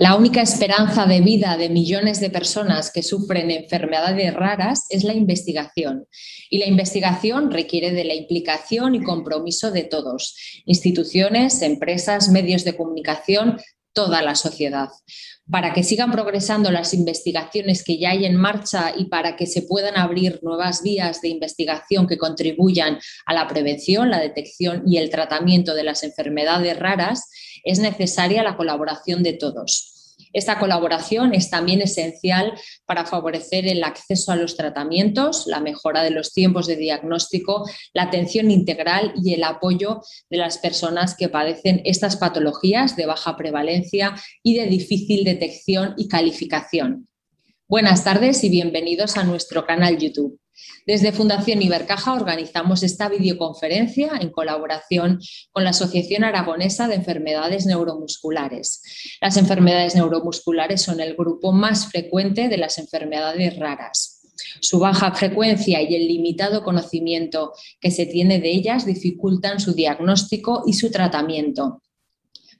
La única esperanza de vida de millones de personas que sufren enfermedades raras es la investigación. Y la investigación requiere de la implicación y compromiso de todos, instituciones, empresas, medios de comunicación, toda la sociedad. Para que sigan progresando las investigaciones que ya hay en marcha y para que se puedan abrir nuevas vías de investigación que contribuyan a la prevención, la detección y el tratamiento de las enfermedades raras, es necesaria la colaboración de todos. Esta colaboración es también esencial para favorecer el acceso a los tratamientos, la mejora de los tiempos de diagnóstico, la atención integral y el apoyo de las personas que padecen estas patologías de baja prevalencia y de difícil detección y calificación. Buenas tardes y bienvenidos a nuestro canal YouTube. Desde Fundación Ibercaja organizamos esta videoconferencia en colaboración con la Asociación Aragonesa de Enfermedades Neuromusculares. Las enfermedades neuromusculares son el grupo más frecuente de las enfermedades raras. Su baja frecuencia y el limitado conocimiento que se tiene de ellas dificultan su diagnóstico y su tratamiento.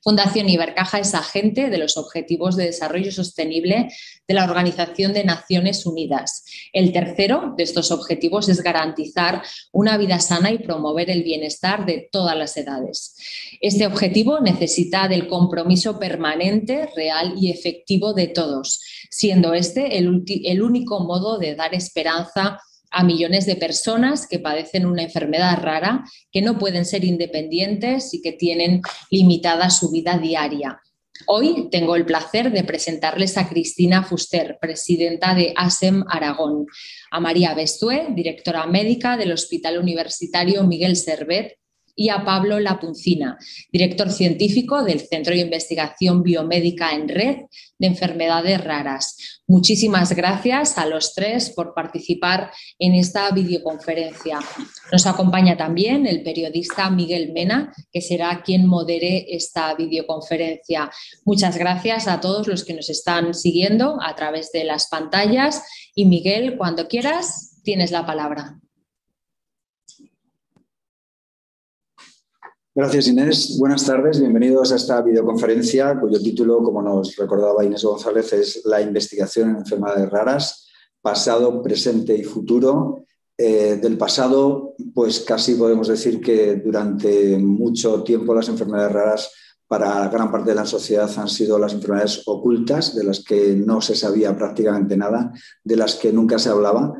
Fundación Ibercaja es agente de los Objetivos de Desarrollo Sostenible de la Organización de Naciones Unidas. El tercero de estos objetivos es garantizar una vida sana y promover el bienestar de todas las edades. Este objetivo necesita del compromiso permanente, real y efectivo de todos, siendo este el único modo de dar esperanza a millones de personas que padecen una enfermedad rara, que no pueden ser independientes y que tienen limitada su vida diaria. Hoy tengo el placer de presentarles a Cristina Fuster, presidenta de ASEM Aragón, a María Bestué, directora médica del Hospital Universitario Miguel Servet, y a Pablo Lapunzina, director científico del Centro de Investigación Biomédica en Red de Enfermedades Raras. Muchísimas gracias a los tres por participar en esta videoconferencia. Nos acompaña también el periodista Miguel Mena, que será quien modere esta videoconferencia. Muchas gracias a todos los que nos están siguiendo a través de las pantallas. Y Miguel, cuando quieras, tienes la palabra. Gracias, Inés. Buenas tardes. Bienvenidos a esta videoconferencia, cuyo título, como nos recordaba Inés González, es La investigación en enfermedades raras, pasado, presente y futuro. Del pasado, pues casi podemos decir que durante mucho tiempo las enfermedades raras para gran parte de la sociedad han sido las enfermedades ocultas, de las que no se sabía prácticamente nada, de las que nunca se hablaba.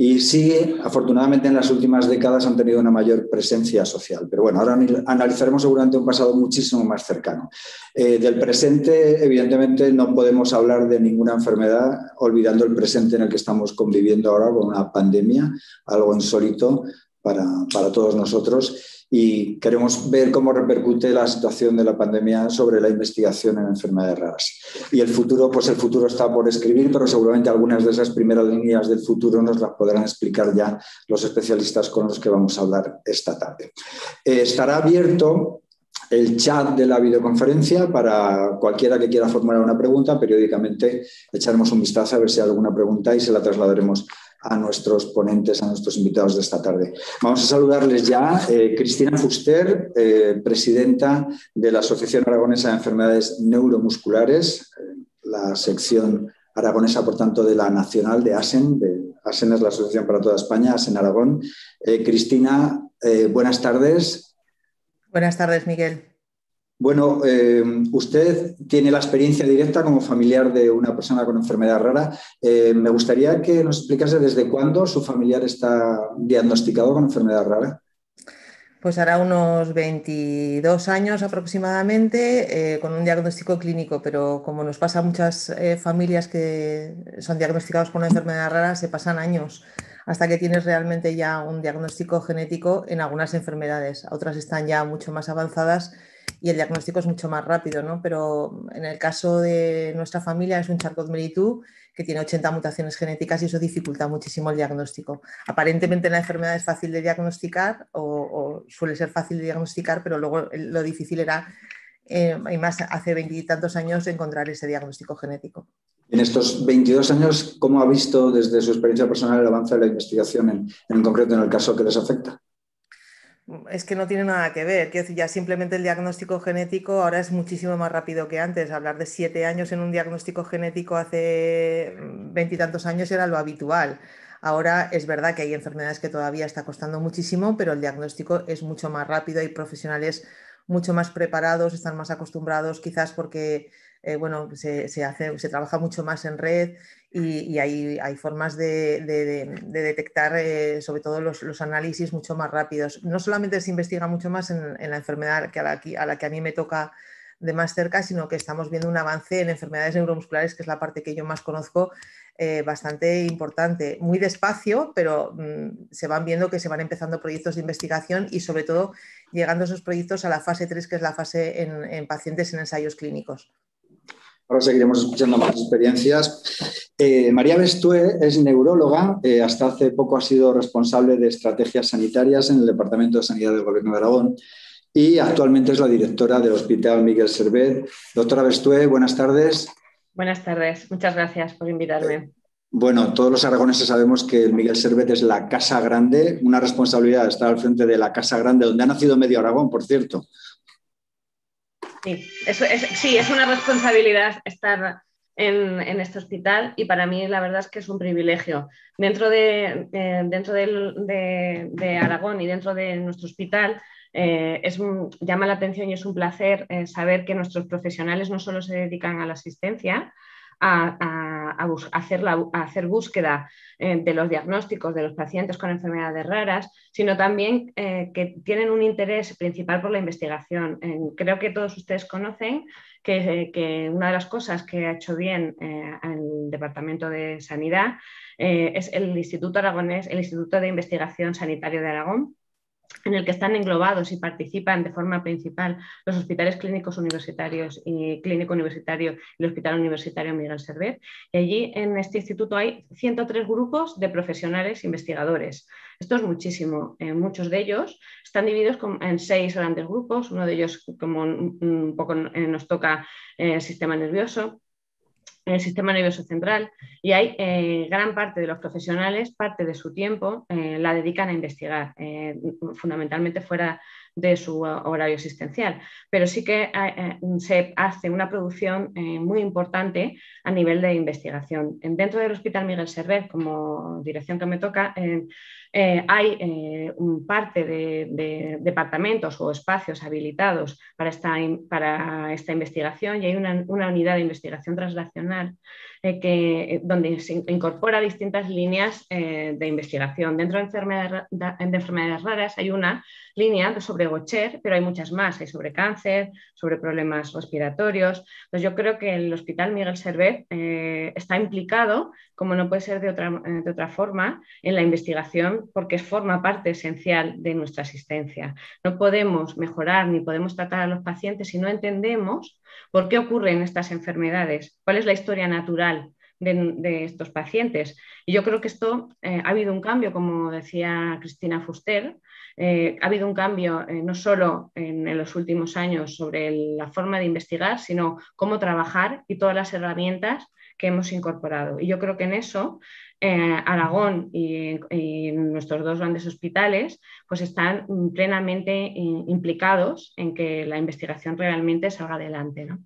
Y sí, afortunadamente en las últimas décadas han tenido una mayor presencia social. Pero bueno, ahora analizaremos seguramente un pasado muchísimo más cercano. Del presente, evidentemente, no podemos hablar de ninguna enfermedad olvidando el presente en el que estamos conviviendo ahora con una pandemia, algo insólito para todos nosotros. Y queremos ver cómo repercute la situación de la pandemia sobre la investigación en enfermedades raras. Y el futuro, pues el futuro está por escribir, pero seguramente algunas de esas primeras líneas del futuro nos las podrán explicar ya los especialistas con los que vamos a hablar esta tarde. Estará abierto el chat de la videoconferencia para cualquiera que quiera formular una pregunta. Periódicamente echaremos un vistazo a ver si hay alguna pregunta y se la trasladaremos a nuestros ponentes, a nuestros invitados de esta tarde. Vamos a saludarles ya. Cristina Fuster, presidenta de la Asociación Aragonesa de Enfermedades Neuromusculares, la sección aragonesa, por tanto, de la nacional de ASEN. ASEN es la Asociación para toda España, ASEN Aragón. Cristina, buenas tardes. Buenas tardes, Miguel. Bueno, usted tiene la experiencia directa como familiar de una persona con enfermedad rara. Me gustaría que nos explicase desde cuándo su familiar está diagnosticado con enfermedad rara. Pues hará unos 22 años aproximadamente, con un diagnóstico clínico, pero como nos pasa a muchas familias que son diagnosticados con una enfermedad rara, se pasan años hasta que tienes realmente ya un diagnóstico genético en algunas enfermedades. Otras están ya mucho más avanzadas y el diagnóstico es mucho más rápido, ¿no? Pero en el caso de nuestra familia es un Charcot-Marie-Tooth que tiene 80 mutaciones genéticas y eso dificulta muchísimo el diagnóstico. Aparentemente la enfermedad es fácil de diagnosticar o suele ser fácil de diagnosticar, pero luego lo difícil era, y más hace 20 y tantos años, encontrar ese diagnóstico genético. En estos 22 años, ¿cómo ha visto desde su experiencia personal el avance de la investigación, en concreto en el caso que les afecta? es que no tiene nada que ver. Quiero decir, ya simplemente el diagnóstico genético ahora es muchísimo más rápido que antes. Hablar de 7 años en un diagnóstico genético hace 20 y tantos años era lo habitual. Ahora es verdad que hay enfermedades que todavía está costando muchísimo, pero el diagnóstico es mucho más rápido, hay profesionales mucho más preparados, están más acostumbrados quizás porque bueno, se trabaja mucho más en red y hay formas de detectar sobre todo los análisis mucho más rápidos. No solamente se investiga mucho más en la enfermedad a la que a mí me toca de más cerca, sino que estamos viendo un avance en enfermedades neuromusculares, que es la parte que yo más conozco, bastante importante, muy despacio, pero se van viendo que se van empezando proyectos de investigación y sobre todo llegando esos proyectos a la fase 3, que es la fase en pacientes en ensayos clínicos. Ahora seguiremos escuchando más experiencias. María Bestué es neuróloga, hasta hace poco ha sido responsable de estrategias sanitarias en el Departamento de Sanidad del Gobierno de Aragón y actualmente es la directora del Hospital Miguel Servet. Doctora Bestué, buenas tardes. Buenas tardes, muchas gracias por invitarme. Bueno, todos los aragoneses sabemos que el Miguel Servet es la Casa Grande, una responsabilidad estar al frente de la Casa Grande, donde ha nacido medio Aragón, por cierto. Sí, es una responsabilidad estar en este hospital y para mí la verdad es que es un privilegio. Dentro de Aragón y dentro de nuestro hospital, llama la atención y es un placer saber que nuestros profesionales no solo se dedican a la asistencia, a hacer búsqueda de los diagnósticos de los pacientes con enfermedades raras, sino también que tienen un interés principal por la investigación. Creo que todos ustedes conocen que una de las cosas que ha hecho bien el Departamento de Sanidad es el Instituto Aragonés, el Instituto de Investigación Sanitaria de Aragón, en el que están englobados y participan de forma principal los hospitales clínicos universitarios y Clínico Universitario y el Hospital Universitario Miguel Servet. Y allí en este instituto hay 103 grupos de profesionales investigadores. Esto es muchísimo. Muchos de ellos están divididos en 6 grandes grupos. Uno de ellos, como un poco nos toca el sistema nervioso, el sistema nervioso central, y hay gran parte de los profesionales, parte de su tiempo la dedican a investigar, fundamentalmente fuera de su horario asistencial, pero sí que se hace una producción muy importante a nivel de investigación. Dentro del Hospital Miguel Servet, como dirección que me toca, hay parte de departamentos o espacios habilitados para esta investigación y hay una unidad de investigación translacional donde se incorpora distintas líneas de investigación. Dentro de enfermedades raras hay una línea sobre Gaucher, pero hay muchas más, hay sobre cáncer, sobre problemas respiratorios. Entonces yo creo que el Hospital Miguel Servet está implicado, como no puede ser de otra forma, en la investigación, porque forma parte esencial de nuestra asistencia. No podemos mejorar ni podemos tratar a los pacientes si no entendemos por qué ocurren estas enfermedades, cuál es la historia natural de estos pacientes. Y yo creo que esto ha habido un cambio, como decía Cristina Fuster, ha habido un cambio no solo en los últimos años sobre la forma de investigar, sino cómo trabajar y todas las herramientas que hemos incorporado. Y yo creo que en eso Aragón y nuestros 2 grandes hospitales pues están plenamente implicados en que la investigación realmente salga adelante, ¿no?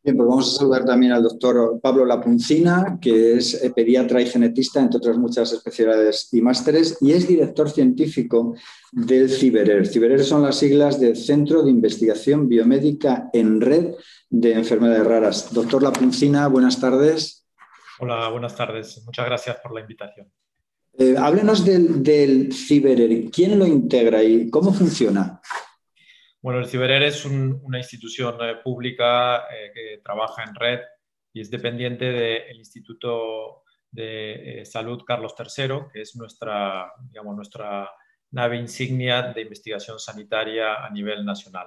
Bien, pues vamos a saludar también al doctor Pablo Lapunzina, que es pediatra y genetista, entre otras muchas especialidades y másteres, y es director científico del CIBERER. CIBERER son las siglas del Centro de Investigación Biomédica en Red de Enfermedades Raras. Doctor Lapunzina, buenas tardes. Hola, buenas tardes. Muchas gracias por la invitación. Háblenos del CIBERER. ¿Quién lo integra y cómo funciona? Bueno, el CIBERER es una institución pública que trabaja en red y es dependiente del Instituto de Salud Carlos III, que es nuestra nave insignia de investigación sanitaria a nivel nacional.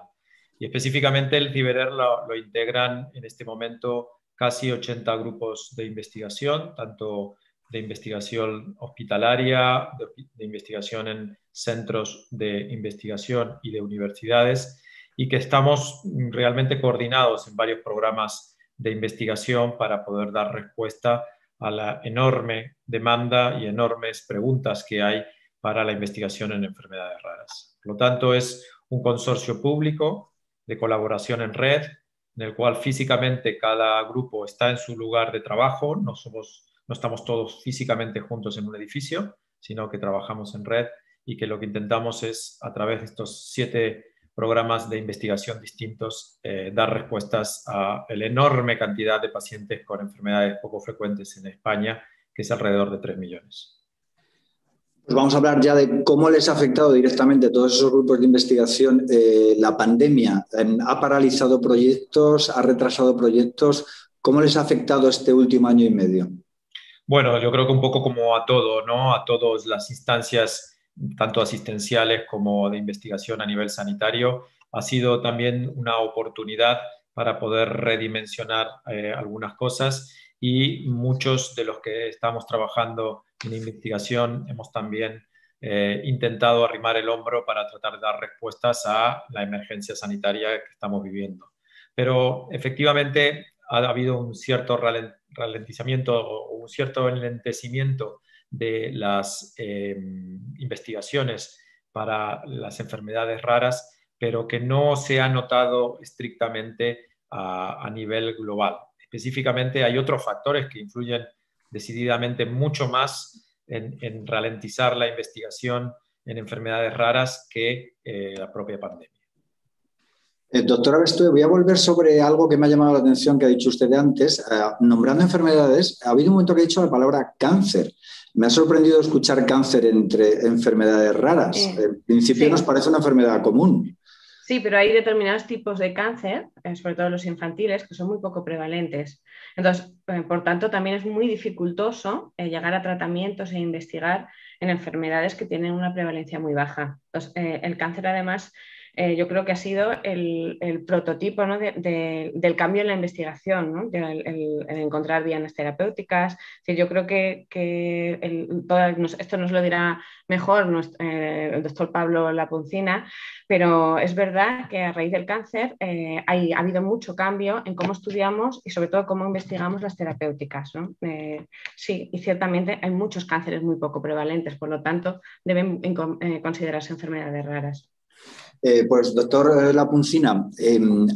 Y específicamente el CIBERER lo integran en este momento casi 80 grupos de investigación, tanto de investigación hospitalaria, de investigación en centros de investigación y de universidades, y que estamos realmente coordinados en varios programas de investigación para poder dar respuesta a la enorme demanda y enormes preguntas que hay para la investigación en enfermedades raras. Por lo tanto, es un consorcio público de colaboración en red, en el cual físicamente cada grupo está en su lugar de trabajo, no estamos todos físicamente juntos en un edificio, sino que trabajamos en red y que lo que intentamos es, a través de estos 7 programas de investigación distintos, dar respuestas a la enorme cantidad de pacientes con enfermedades poco frecuentes en España, que es alrededor de 3 millones. Pues vamos a hablar ya de cómo les ha afectado directamente a todos esos grupos de investigación la pandemia. ¿Ha paralizado proyectos? ¿Ha retrasado proyectos? ¿Cómo les ha afectado este último año y medio? Bueno, yo creo que un poco como a todo, ¿no? A todas las instancias, tanto asistenciales como de investigación a nivel sanitario, ha sido también una oportunidad para poder redimensionar algunas cosas, y muchos de los que estamos trabajando en investigación hemos también intentado arrimar el hombro para tratar de dar respuestas a la emergencia sanitaria que estamos viviendo. Pero efectivamente ha habido un cierto ralentizamiento o un cierto enlentecimiento de las investigaciones para las enfermedades raras, pero que no se ha notado estrictamente a nivel global. Específicamente hay otros factores que influyen decididamente mucho más en ralentizar la investigación en enfermedades raras que la propia pandemia. Doctora Bestué, voy a volver sobre algo que me ha llamado la atención que ha dicho usted antes. Nombrando enfermedades, ha habido un momento que ha dicho la palabra cáncer. Me ha sorprendido escuchar cáncer entre enfermedades raras. En principio sí, nos parece una enfermedad común. Sí, pero hay determinados tipos de cáncer, sobre todo los infantiles, que son muy poco prevalentes. Entonces, por tanto, también es muy dificultoso llegar a tratamientos e investigar en enfermedades que tienen una prevalencia muy baja. Entonces, el cáncer, además, yo creo que ha sido el prototipo, ¿no?, del cambio en la investigación, ¿no?, el encontrar vías terapéuticas. Sí, yo creo que esto nos lo dirá mejor el doctor Pablo Lapunzina, pero es verdad que a raíz del cáncer ha habido mucho cambio en cómo estudiamos y sobre todo cómo investigamos las terapéuticas, ¿no? Sí, y ciertamente hay muchos cánceres muy poco prevalentes, por lo tanto deben considerarse enfermedades raras. Pues, doctor Lapunzina,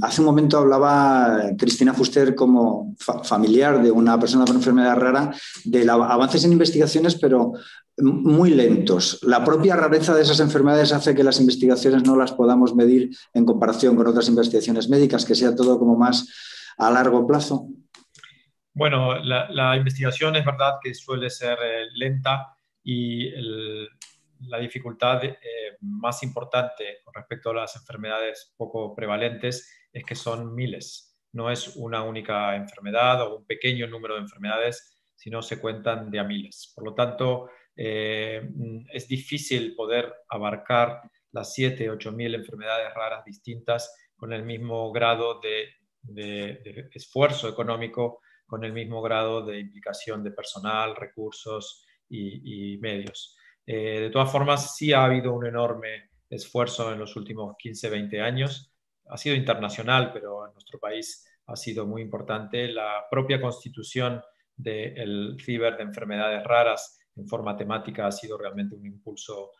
hace un momento hablaba Cristina Fuster, como familiar de una persona con enfermedad rara, de avances en investigaciones, pero muy lentos. La propia rareza de esas enfermedades hace que las investigaciones no las podamos medir en comparación con otras investigaciones médicas, que sea todo como más a largo plazo. Bueno, la investigación es verdad que suele ser lenta, y la dificultad más importante con respecto a las enfermedades poco prevalentes es que son miles. No es una única enfermedad o un pequeño número de enfermedades, sino se cuentan de a miles. Por lo tanto, es difícil poder abarcar las 7 u 8.000 enfermedades raras distintas con el mismo grado de esfuerzo económico, con el mismo grado de implicación de personal, recursos y medios. De todas formas, sí ha habido un enorme esfuerzo en los últimos 15-20 años. Ha sido internacional, pero en nuestro país ha sido muy importante. La propia constitución del CIBER de enfermedades raras en forma temática ha sido realmente un impulso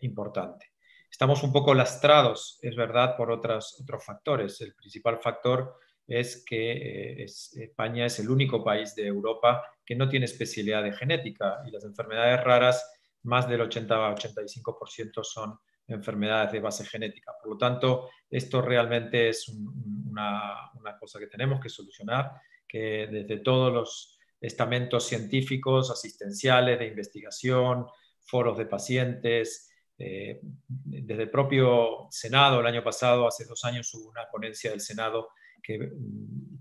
importante. Estamos un poco lastrados, es verdad, por otros factores. El principal factor es que España es el único país de Europa que no tiene especialidad de genética, y las enfermedades raras, más del 80 a 85% son enfermedades de base genética. Por lo tanto, esto realmente es una cosa que tenemos que solucionar, que desde todos los estamentos científicos, asistenciales, de investigación, foros de pacientes, desde el propio Senado. El año pasado, hace 2 años, hubo una ponencia del Senado que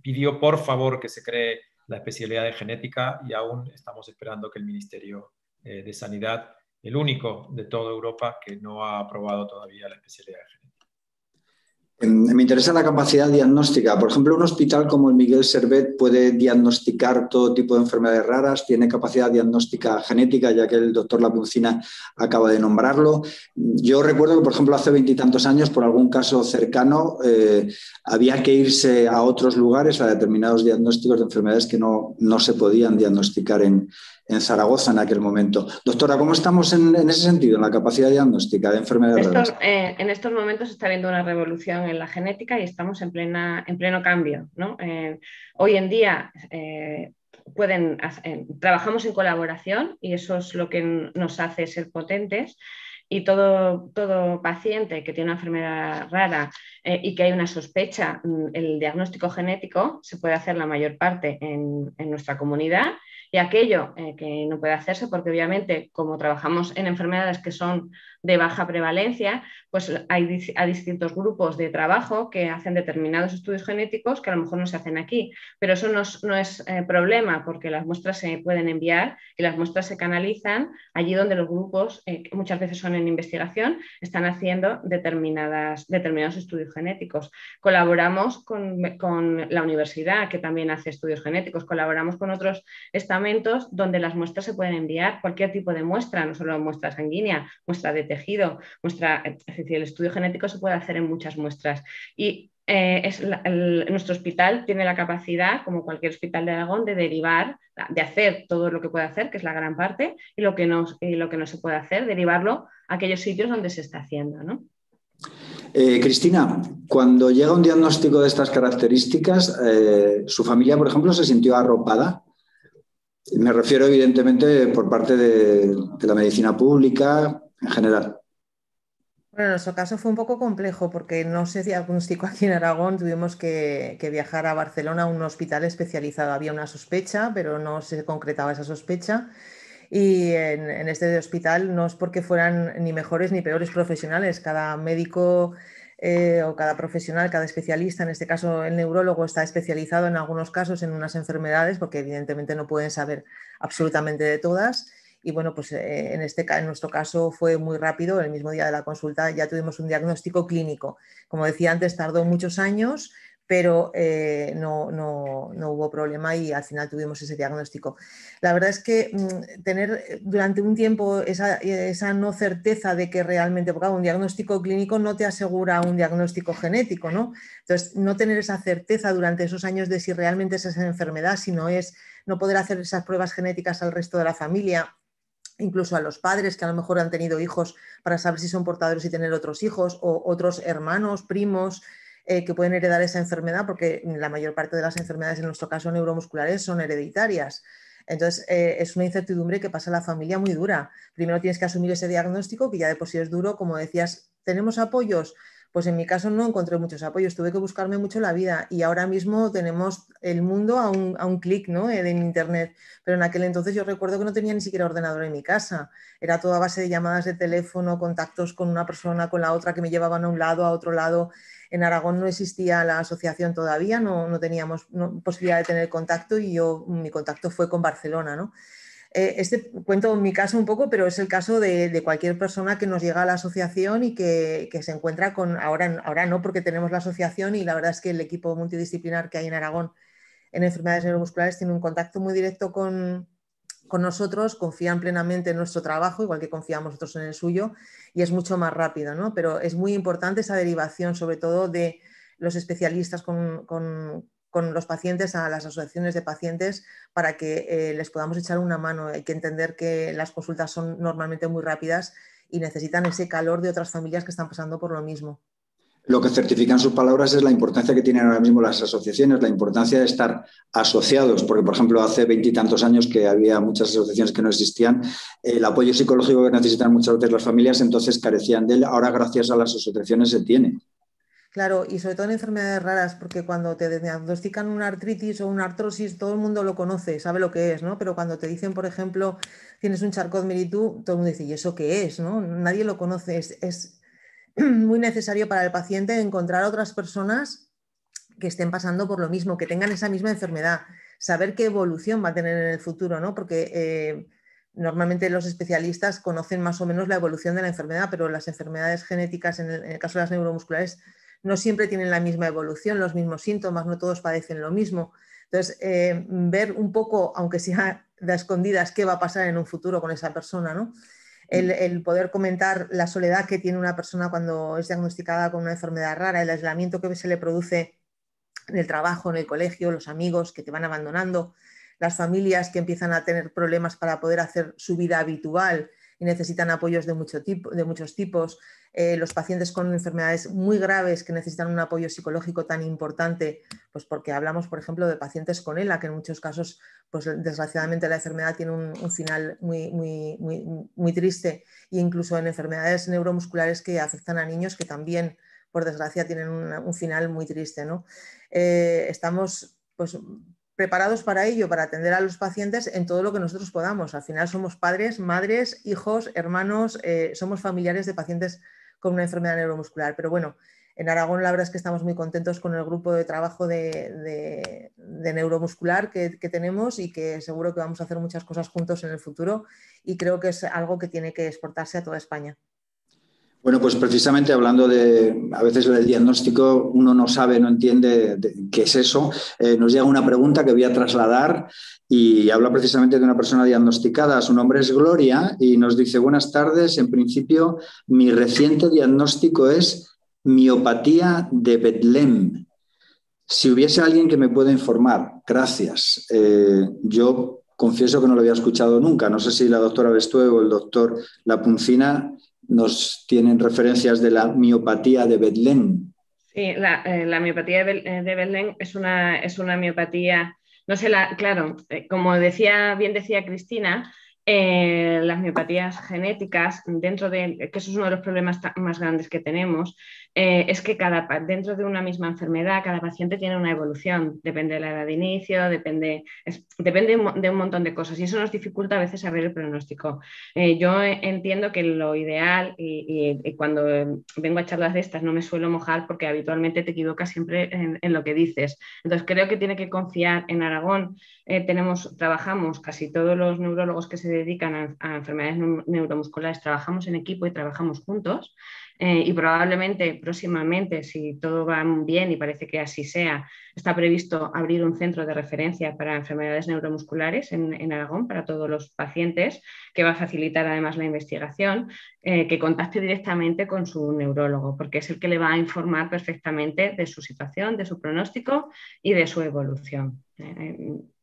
pidió por favor que se cree la especialidad de genética, y aún estamos esperando que el Ministerio de Sanidad, el único de toda Europa que no ha aprobado todavía la especialidad de genética. Me interesa la capacidad diagnóstica. Por ejemplo, un hospital como el Miguel Servet puede diagnosticar todo tipo de enfermedades raras, tiene capacidad diagnóstica genética, ya que el doctor Lapunzina acaba de nombrarlo. Yo recuerdo que, por ejemplo, hace 20 y tantos años, por algún caso cercano, había que irse a otros lugares, a determinados diagnósticos de enfermedades que no se podían diagnosticar en en Zaragoza en aquel momento. Doctora, ¿cómo estamos en ese sentido, en la capacidad diagnóstica de enfermedades raras? En estos momentos se está viendo una revolución en la genética y estamos en pleno cambio, ¿no? Hoy en día trabajamos en colaboración y eso es lo que nos hace ser potentes. Y todo paciente que tiene una enfermedad rara y que hay una sospecha, el diagnóstico genético se puede hacer la mayor parte en nuestra comunidad, y aquello que no puede hacerse, porque obviamente como trabajamos en enfermedades que son de baja prevalencia, pues hay distintos grupos de trabajo que hacen determinados estudios genéticos que a lo mejor no se hacen aquí, pero eso no es problema, porque las muestras se pueden enviar y las muestras se canalizan allí donde los grupos, que muchas veces son en investigación, están haciendo determinados estudios genéticos. Colaboramos con la universidad, que también hace estudios genéticos, colaboramos con otros estamentos donde las muestras se pueden enviar, cualquier tipo de muestra, no solo muestra sanguínea, muestra de tejido, es decir, el estudio genético se puede hacer en muchas muestras. Y nuestro hospital tiene la capacidad, como cualquier hospital de Aragón, de derivar, de hacer todo lo que puede hacer, que es la gran parte, y lo que no se puede hacer, derivarlo a aquellos sitios donde se está haciendo, ¿no? Cristina, cuando llega un diagnóstico de estas características, ¿su familia, por ejemplo, se sintió arropada? Me refiero, evidentemente, por parte de la medicina pública en general. Bueno, nuestro caso fue un poco complejo porque no se diagnosticó aquí en Aragón, tuvimos que viajar a Barcelona a un hospital especializado. Había una sospecha, pero no se concretaba esa sospecha, y en este hospital no es porque fueran ni mejores ni peores profesionales. Cada médico o cada profesional, cada especialista, en este caso el neurólogo, está especializado en algunos casos en unas enfermedades, porque evidentemente no pueden saber absolutamente de todas. Y bueno, pues en nuestro caso fue muy rápido. El mismo día de la consulta ya tuvimos un diagnóstico clínico. Como decía antes, tardó muchos años, pero no hubo problema y al final tuvimos ese diagnóstico. La verdad es que tener durante un tiempo esa no certeza de que realmente, porque un diagnóstico clínico no te asegura un diagnóstico genético, ¿no? Entonces, no tener esa certeza durante esos años de si realmente es esa enfermedad, si no es, no poder hacer esas pruebas genéticas al resto de la familia, incluso a los padres que a lo mejor han tenido hijos, para saber si son portadores y tener otros hijos o otros hermanos, primos que pueden heredar esa enfermedad, porque la mayor parte de las enfermedades, en nuestro caso neuromusculares, son hereditarias. Entonces es una incertidumbre que pasa a la familia muy dura. Primero tienes que asumir ese diagnóstico, que ya de por sí es duro. Como decías, ¿tenemos apoyos? Pues en mi caso no encontré muchos apoyos, tuve que buscarme mucho la vida, y ahora mismo tenemos el mundo a un clic, ¿no?, en internet, pero en aquel entonces yo recuerdo que no tenía ni siquiera ordenador en mi casa, era toda base de llamadas de teléfono, contactos con una persona, con la otra, que me llevaban a un lado, a otro lado. En Aragón no existía la asociación todavía, no teníamos posibilidad de tener contacto, y mi contacto fue con Barcelona, ¿no? Cuento mi caso un poco, pero es el caso de cualquier persona que nos llega a la asociación y que se encuentra con, ahora no, porque tenemos la asociación, y la verdad es que el equipo multidisciplinar que hay en Aragón en enfermedades neuromusculares tiene un contacto muy directo con nosotros, confían plenamente en nuestro trabajo, igual que confiamos nosotros en el suyo, y es mucho más rápido, ¿no? Pero es muy importante esa derivación, sobre todo de los especialistas con los pacientes a las asociaciones de pacientes, para que les podamos echar una mano. Hay que entender que las consultas son normalmente muy rápidas y necesitan ese calor de otras familias que están pasando por lo mismo. Lo que certifican sus palabras es la importancia que tienen ahora mismo las asociaciones, la importancia de estar asociados, porque por ejemplo hace 20 y tantos años que había muchas asociaciones que no existían, el apoyo psicológico que necesitan muchas veces las familias entonces carecían de él, ahora gracias a las asociaciones se tiene. Claro, y sobre todo en enfermedades raras, porque cuando te diagnostican una artritis o una artrosis, todo el mundo lo conoce, sabe lo que es, ¿no? Pero cuando te dicen, por ejemplo, tienes un Charcot-Marie-Tooth, todo el mundo dice, ¿y eso qué es?, ¿no? Nadie lo conoce. Es muy necesario para el paciente encontrar a otras personas que estén pasando por lo mismo, que tengan esa misma enfermedad, saber qué evolución va a tener en el futuro, ¿no? Porque normalmente los especialistas conocen más o menos la evolución de la enfermedad, pero las enfermedades genéticas, en el caso de las neuromusculares, no siempre tienen la misma evolución, los mismos síntomas, no todos padecen lo mismo. Entonces, ver un poco, aunque sea de escondidas, qué va a pasar en un futuro con esa persona, ¿no? El poder comentar la soledad que tiene una persona cuando es diagnosticada con una enfermedad rara, el aislamiento que se le produce en el trabajo, en el colegio, los amigos que te van abandonando, las familias que empiezan a tener problemas para poder hacer su vida habitual y necesitan apoyos de muchos tipos, los pacientes con enfermedades muy graves que necesitan un apoyo psicológico tan importante, pues porque hablamos, por ejemplo, de pacientes con ELA, que en muchos casos, pues desgraciadamente la enfermedad tiene un final muy triste, e incluso en enfermedades neuromusculares que afectan a niños que también, por desgracia, tienen un final muy triste, ¿no? Estamos, pues, preparados para ello, para atender a los pacientes en todo lo que nosotros podamos. Al final somos padres, madres, hijos, hermanos, somos familiares de pacientes con una enfermedad neuromuscular. Pero bueno, en Aragón la verdad es que estamos muy contentos con el grupo de trabajo de neuromuscular que tenemos y que seguro que vamos a hacer muchas cosas juntos en el futuro, y creo que es algo que tiene que exportarse a toda España. Bueno, pues precisamente hablando de, a veces del diagnóstico, uno no sabe, no entiende qué es eso. Nos llega una pregunta que voy a trasladar y habla precisamente de una persona diagnosticada. Su nombre es Gloria y nos dice: buenas tardes, en principio mi reciente diagnóstico es miopatía de Bethlem. Si hubiese alguien que me pueda informar, gracias. Yo confieso que no lo había escuchado nunca. No sé si la doctora Bestué o el doctor Lapunzina nos tienen referencias de la miopatía de Bethlem. Sí, la miopatía de Bethlem es una miopatía, no sé, claro, como bien decía Cristina, las miopatías genéticas, que eso es uno de los problemas más grandes que tenemos, es que dentro de una misma enfermedad cada paciente tiene una evolución, depende de la edad de inicio, depende de un montón de cosas, y eso nos dificulta a veces saber el pronóstico. Yo entiendo que lo ideal, y cuando vengo a charlas de estas no me suelo mojar porque habitualmente te equivocas siempre en lo que dices, entonces creo que tiene que confiar en Aragón. Trabajamos casi todos los neurólogos que se dedican a enfermedades neuromusculares, trabajamos en equipo y trabajamos juntos, y probablemente próximamente, si todo va bien y parece que así sea, está previsto abrir un centro de referencia para enfermedades neuromusculares en Aragón para todos los pacientes, que va a facilitar además la investigación, que contacte directamente con su neurólogo, porque es el que le va a informar perfectamente de su situación, de su pronóstico y de su evolución.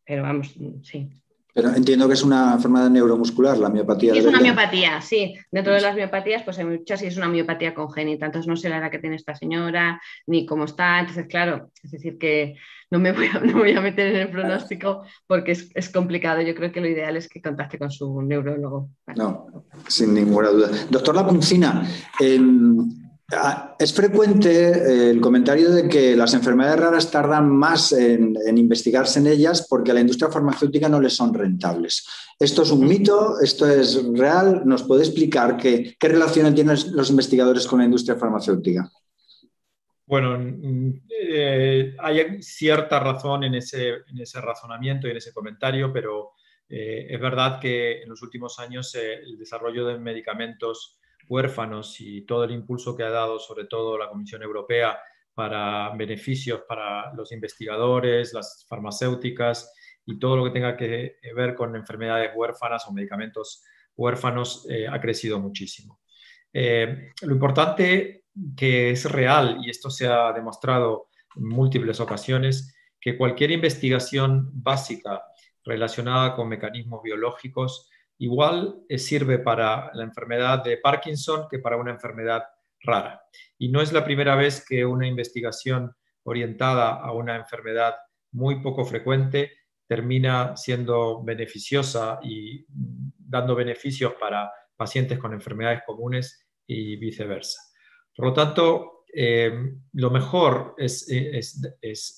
Pero vamos, sí. Pero entiendo que es una enfermedad neuromuscular, la miopatía. Es una miopatía, sí. Dentro de las miopatías, pues hay muchas, y es una miopatía congénita. Entonces no sé la edad que tiene esta señora, ni cómo está. Entonces, claro, es decir que no me voy a meter en el pronóstico porque es complicado. Yo creo que lo ideal es que contacte con su neurólogo. Vale. No, sin ninguna duda. Doctor Lapunzina, es frecuente el comentario de que las enfermedades raras tardan más en investigarse en ellas porque a la industria farmacéutica no les son rentables. ¿Esto es un mito? ¿Esto es real? ¿Nos puede explicar qué relación tienen los investigadores con la industria farmacéutica? Bueno, hay cierta razón en ese razonamiento y en ese comentario, pero es verdad que en los últimos años el desarrollo de medicamentos huérfanos y todo el impulso que ha dado sobre todo la Comisión Europea para beneficios para los investigadores, las farmacéuticas y todo lo que tenga que ver con enfermedades huérfanas o medicamentos huérfanos ha crecido muchísimo. Lo importante que es real, y esto se ha demostrado en múltiples ocasiones, que cualquier investigación básica relacionada con mecanismos biológicos igual sirve para la enfermedad de Parkinson que para una enfermedad rara. Y no es la primera vez que una investigación orientada a una enfermedad muy poco frecuente termina siendo beneficiosa y dando beneficios para pacientes con enfermedades comunes y viceversa. Por lo tanto, lo mejor es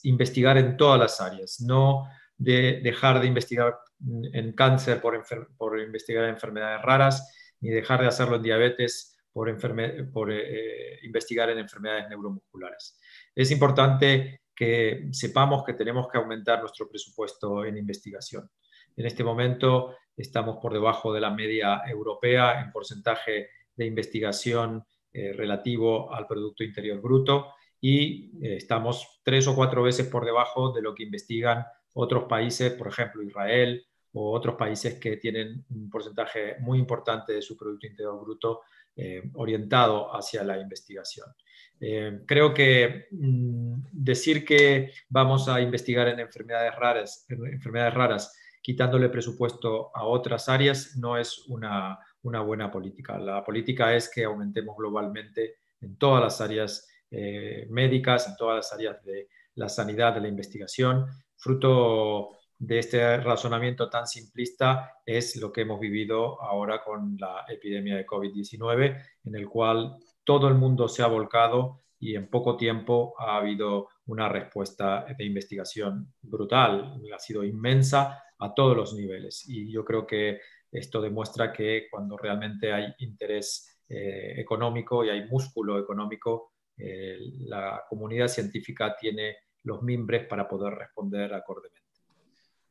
investigar en todas las áreas, no de dejar de investigar en cáncer por investigar enfermedades raras, ni dejar de hacerlo en diabetes por investigar en enfermedades neuromusculares. Es importante que sepamos que tenemos que aumentar nuestro presupuesto en investigación. En este momento estamos por debajo de la media europea en porcentaje de investigación relativo al Producto Interior Bruto y estamos 3 o 4 veces por debajo de lo que investigan otros países, por ejemplo Israel, o otros países que tienen un porcentaje muy importante de su Producto Interior Bruto orientado hacia la investigación. Creo que decir que vamos a investigar en enfermedades raras quitándole presupuesto a otras áreas no es una buena política. La política es que aumentemos globalmente en todas las áreas médicas, en todas las áreas de la sanidad, de la investigación. Fruto de este razonamiento tan simplista es lo que hemos vivido ahora con la epidemia de COVID-19, en el cual todo el mundo se ha volcado y en poco tiempo ha habido una respuesta de investigación brutal, ha sido inmensa a todos los niveles. Y yo creo que esto demuestra que cuando realmente hay interés económico y hay músculo económico, la comunidad científica tiene los mimbres para poder responder acordemente.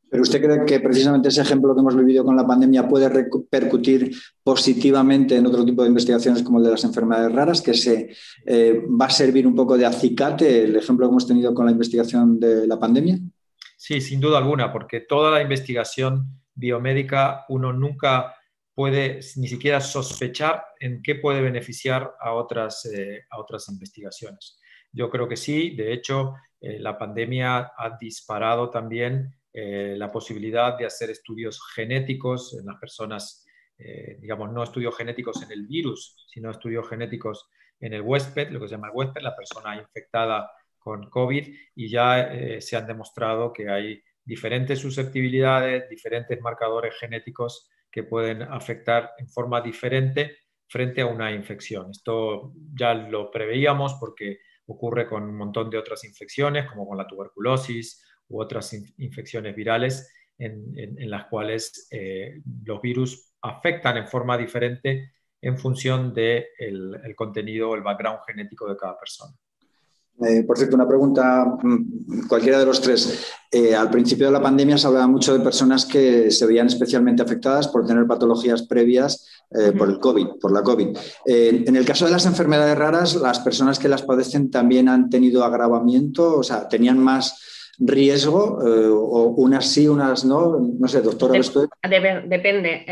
¿Pero usted cree que precisamente ese ejemplo que hemos vivido con la pandemia puede repercutir positivamente en otro tipo de investigaciones como el de las enfermedades raras, que se va a servir un poco de acicate el ejemplo que hemos tenido con la investigación de la pandemia? Sí, sin duda alguna, porque toda la investigación biomédica uno nunca puede ni siquiera sospechar en qué puede beneficiar a otras investigaciones. Yo creo que sí, de hecho, la pandemia ha disparado también la posibilidad de hacer estudios genéticos en las personas, digamos, no estudios genéticos en el virus, sino estudios genéticos en el huésped, lo que se llama el huésped, la persona infectada con COVID, y ya se han demostrado que hay diferentes susceptibilidades, diferentes marcadores genéticos que pueden afectar en forma diferente frente a una infección. Esto ya lo preveíamos porque ocurre con un montón de otras infecciones, como con la tuberculosis, u otras infecciones virales en las cuales los virus afectan en forma diferente en función del contenido o el background genético de cada persona. Por cierto, una pregunta, cualquiera de los tres. Al principio de la pandemia se hablaba mucho de personas que se veían especialmente afectadas por tener patologías previas por el COVID, por la COVID. En el caso de las enfermedades raras, las personas que las padecen también han tenido agravamiento, o sea, tenían más riesgo, o unas sí, unas no, no sé, doctora Bestué. Depende,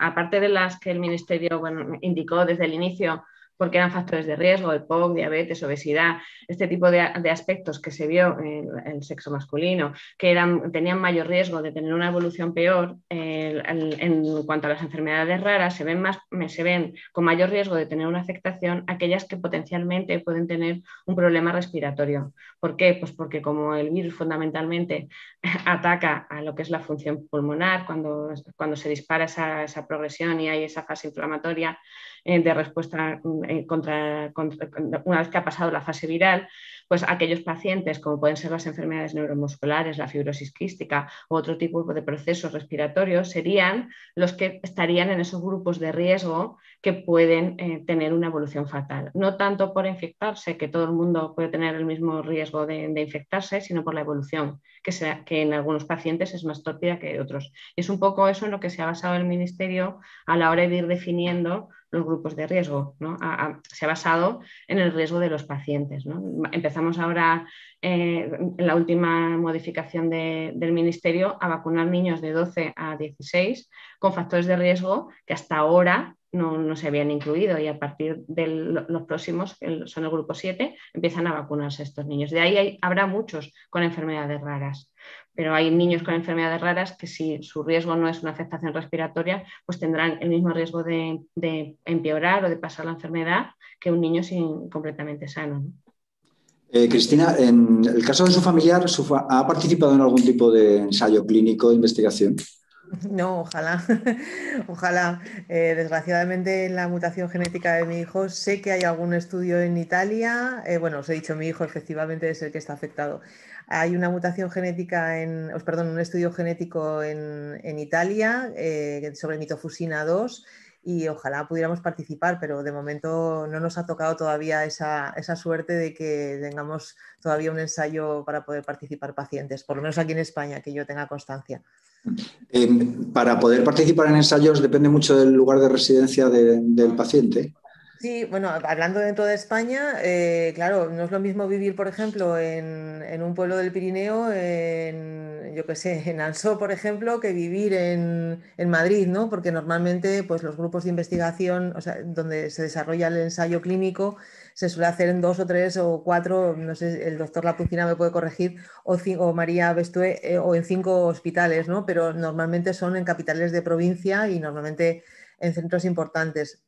aparte de las que el Ministerio indicó desde el inicio, porque eran factores de riesgo, el POC, diabetes, obesidad, este tipo de aspectos que se vio en el sexo masculino, que tenían mayor riesgo de tener una evolución peor, en cuanto a las enfermedades raras, se ven con mayor riesgo de tener una afectación aquellas que potencialmente pueden tener un problema respiratorio. ¿Por qué? Pues porque como el virus fundamentalmente ataca a lo que es la función pulmonar, cuando se dispara esa progresión y hay esa fase inflamatoria de respuesta una vez que ha pasado la fase viral, pues aquellos pacientes, como pueden ser las enfermedades neuromusculares, la fibrosis quística u otro tipo de procesos respiratorios, serían los que estarían en esos grupos de riesgo que pueden tener una evolución fatal. No tanto por infectarse, que todo el mundo puede tener el mismo riesgo de infectarse, sino por la evolución, que en algunos pacientes es más tórpida que en otros. Y es un poco eso en lo que se ha basado el Ministerio a la hora de ir definiendo los grupos de riesgo, ¿no? Se ha basado en el riesgo de los pacientes, ¿no? Empezamos ahora, en la última modificación del Ministerio, a vacunar niños de 12 a 16 con factores de riesgo que hasta ahora no se habían incluido, y a partir de los próximos, son el grupo 7, empiezan a vacunarse estos niños. De ahí habrá muchos con enfermedades raras, pero hay niños con enfermedades raras que, si su riesgo no es una afectación respiratoria, pues tendrán el mismo riesgo de empeorar o de pasar la enfermedad que un niño completamente sano, ¿no? Cristina, en el caso de su familiar, ¿ha participado en algún tipo de ensayo clínico de investigación? No, ojalá, ojalá. Desgraciadamente, en la mutación genética de mi hijo, sé que hay algún estudio en Italia. Os he dicho, mi hijo efectivamente es el que está afectado. Hay una mutación genética, un estudio genético en Italia sobre mitofusina 2, y ojalá pudiéramos participar, pero de momento no nos ha tocado todavía esa suerte de que tengamos todavía un ensayo para poder participar pacientes, por lo menos aquí en España, que yo tenga constancia. Para poder participar en ensayos depende mucho del lugar de residencia del paciente. Sí, bueno, hablando dentro de España, claro, no es lo mismo vivir, por ejemplo, en un pueblo del Pirineo, yo qué sé, en Ansó, por ejemplo, que vivir en Madrid, ¿no? Porque normalmente pues, los grupos de investigación, o sea, donde se desarrolla el ensayo clínico, se suele hacer en 2 o 3 o 4, no sé, el doctor Lapunzina me puede corregir, o María Bestué, o en 5 hospitales, ¿no? Pero normalmente son en capitales de provincia y normalmente en centros importantes.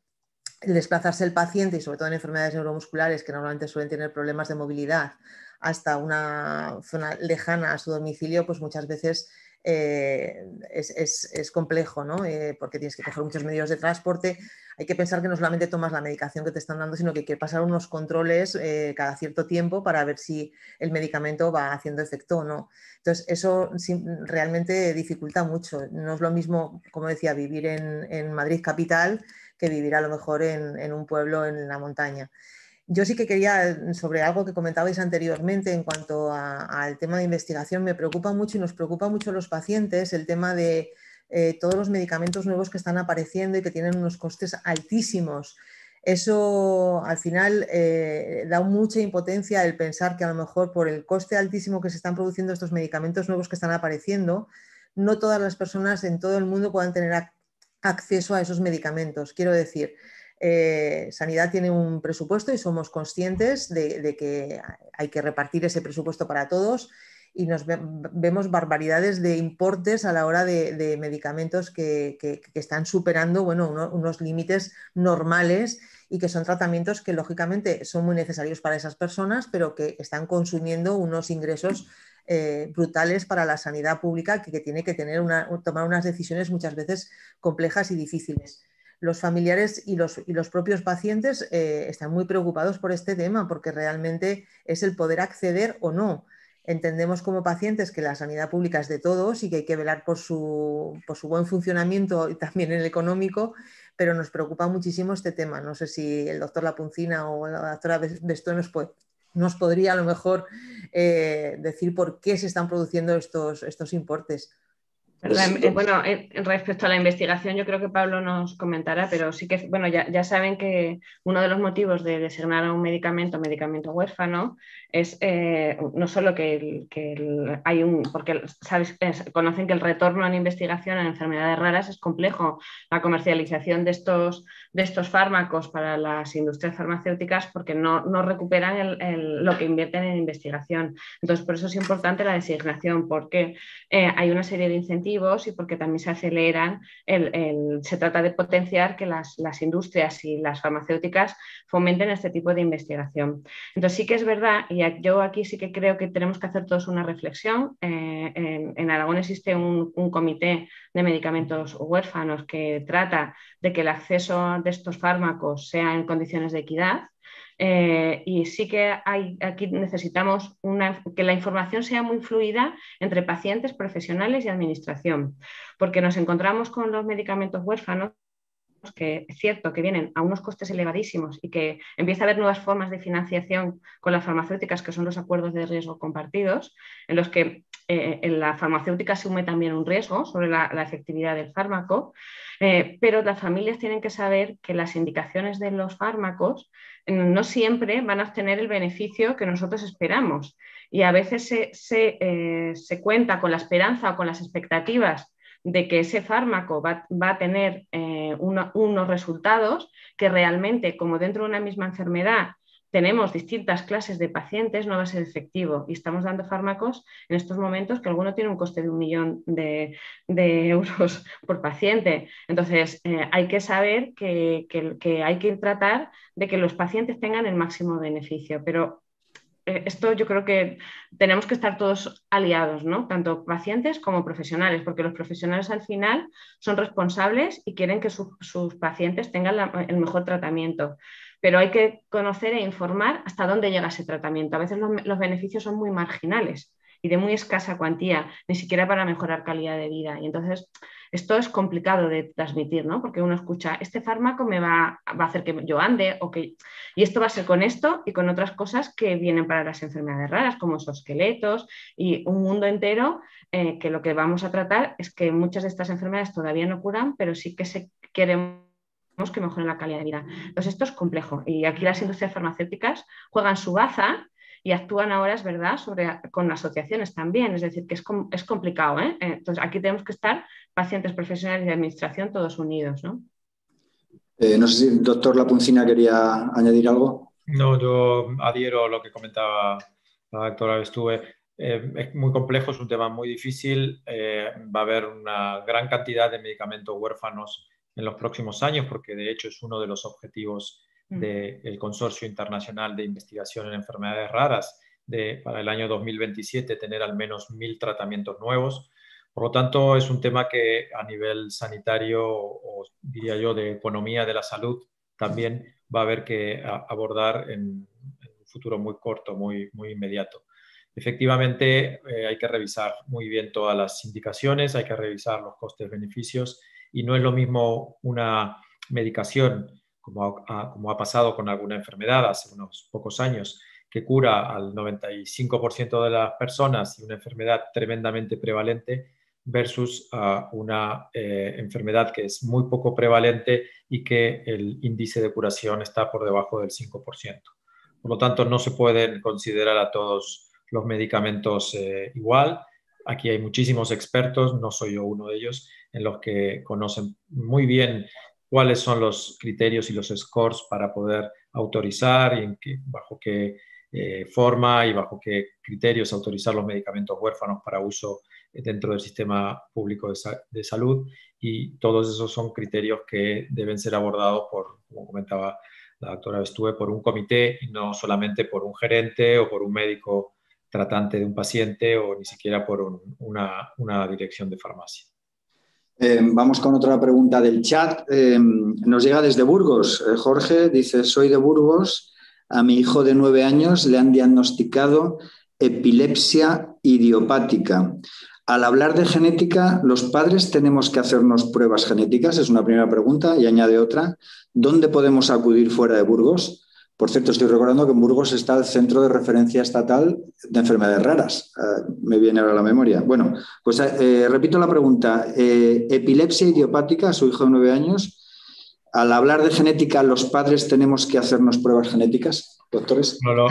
El desplazarse el paciente, y sobre todo en enfermedades neuromusculares, que normalmente suelen tener problemas de movilidad, hasta una zona lejana a su domicilio, pues muchas veces es complejo, ¿no? Porque tienes que coger muchos medios de transporte. Hay que pensar que no solamente tomas la medicación que te están dando, sino que hay que pasar unos controles cada cierto tiempo para ver si el medicamento va haciendo efecto o no. Entonces, eso realmente dificulta mucho. No es lo mismo, como decía, vivir en Madrid capital que vivir a lo mejor en un pueblo en la montaña. Yo sí que quería, sobre algo que comentabais anteriormente en cuanto al tema de investigación, me preocupa mucho y nos preocupa mucho a los pacientes el tema de todos los medicamentos nuevos que están apareciendo y que tienen unos costes altísimos. Eso al final da mucha impotencia el pensar que a lo mejor por el coste altísimo que se están produciendo estos medicamentos nuevos que están apareciendo, no todas las personas en todo el mundo puedan tener acceso a esos medicamentos. Quiero decir, Sanidad tiene un presupuesto y somos conscientes de que hay que repartir ese presupuesto para todos y nos vemos barbaridades de importes a la hora de medicamentos que están superando, bueno, unos límites normales y que son tratamientos que lógicamente son muy necesarios para esas personas, pero que están consumiendo unos ingresos brutales para la sanidad pública que tiene que tener tomar unas decisiones muchas veces complejas y difíciles. Los familiares y los propios pacientes están muy preocupados por este tema porque realmente es el poder acceder o no. Entendemos como pacientes que la sanidad pública es de todos y que hay que velar por su buen funcionamiento y también el económico, pero nos preocupa muchísimo este tema. No sé si el doctor Lapunzina o la doctora Bestué nos podría a lo mejor decir por qué se están produciendo estos importes. Bueno, respecto a la investigación, yo creo que Pablo nos comentará, pero sí que, bueno, ya saben que uno de los motivos de designar un medicamento huérfano, es no solo porque ¿sabes? Conocen que el retorno en investigación en enfermedades raras es complejo. La comercialización de estos fármacos para las industrias farmacéuticas porque no recuperan lo que invierten en investigación. Entonces, por eso es importante la designación, porque hay una serie de incentivos y porque también se aceleran, se trata de potenciar que las industrias y las farmacéuticas fomenten este tipo de investigación. Entonces sí que es verdad, y yo aquí sí que creo que tenemos que hacer todos una reflexión. En Aragón existe un comité de medicamentos huérfanos que trata de que el acceso de estos fármacos sea en condiciones de equidad. Y sí que aquí necesitamos que la información sea muy fluida entre pacientes, profesionales y administración, porque nos encontramos con los medicamentos huérfanos que es cierto que vienen a unos costes elevadísimos y que empieza a haber nuevas formas de financiación con las farmacéuticas, que son los acuerdos de riesgo compartidos, en los que la farmacéutica asume también un riesgo sobre la efectividad del fármaco, pero las familias tienen que saber que las indicaciones de los fármacos no siempre van a obtener el beneficio que nosotros esperamos y a veces se cuenta con la esperanza o con las expectativas de que ese fármaco va a tener unos resultados que realmente, como dentro de una misma enfermedad tenemos distintas clases de pacientes, no va a ser efectivo. Y estamos dando fármacos en estos momentos que alguno tiene un coste de 1 millón de euros por paciente. Entonces, hay que saber que hay que tratar de que los pacientes tengan el máximo beneficio, pero esto yo creo que tenemos que estar todos aliados, ¿no? Tanto pacientes como profesionales, porque los profesionales al final son responsables y quieren que sus pacientes tengan el mejor tratamiento. Pero hay que conocer e informar hasta dónde llega ese tratamiento. A veces los beneficios son muy marginales y de muy escasa cuantía, ni siquiera para mejorar calidad de vida. Y entonces esto es complicado de transmitir, ¿no? Porque uno escucha, este fármaco me va a hacer que yo ande, y esto va a ser con esto y con otras cosas que vienen para las enfermedades raras, como esos esqueletos y un mundo entero, que lo que vamos a tratar es que muchas de estas enfermedades todavía no curan, pero sí que se quieren que mejoren la calidad de vida. Entonces esto es complejo y aquí las industrias farmacéuticas juegan su baza y actúan ahora, es verdad, con asociaciones también, es decir, que es complicado, ¿eh? Entonces aquí tenemos que estar pacientes, profesionales y administración todos unidos, ¿no? No sé si el doctor Lapunzina quería añadir algo. No, yo adhiero a lo que comentaba la doctora Bestué. Es muy complejo, es un tema muy difícil, va a haber una gran cantidad de medicamentos huérfanos en los próximos años, porque de hecho es uno de los objetivos del Consorcio Internacional de Investigación en Enfermedades Raras para el año 2027, tener al menos 1000 tratamientos nuevos. Por lo tanto, es un tema que a nivel sanitario, o diría yo de economía de la salud, también va a haber que abordar en un futuro muy corto, muy inmediato. Efectivamente, hay que revisar muy bien todas las indicaciones, hay que revisar los costes-beneficios, y no es lo mismo una medicación, como ha pasado con alguna enfermedad hace unos pocos años, que cura al 95% de las personas y una enfermedad tremendamente prevalente, versus una enfermedad que es muy poco prevalente y que el índice de curación está por debajo del 5%. Por lo tanto, no se pueden considerar a todos los medicamentos igual. Aquí hay muchísimos expertos, no soy yo uno de ellos, en los que conocen muy bien cuáles son los criterios y los scores para poder autorizar y bajo qué forma y bajo qué criterios autorizar los medicamentos huérfanos para uso dentro del sistema público de salud, y todos esos son criterios que deben ser abordados por, como comentaba la doctora Bestué, por un comité y no solamente por un gerente o por un médico tratante de un paciente o ni siquiera por una dirección de farmacia. Vamos con otra pregunta del chat. Nos llega desde Burgos. Jorge dice, soy de Burgos, a mi hijo de 9 años le han diagnosticado epilepsia idiopática. Al hablar de genética, ¿los padres tenemos que hacernos pruebas genéticas? Es una primera pregunta y añade otra. ¿Dónde podemos acudir fuera de Burgos? Por cierto, estoy recordando que en Burgos está el Centro de Referencia Estatal de Enfermedades Raras. Me viene ahora a la memoria. Bueno, pues repito la pregunta. Epilepsia idiopática, su hijo de 9 años. Al hablar de genética, ¿los padres tenemos que hacernos pruebas genéticas, doctores? Bueno,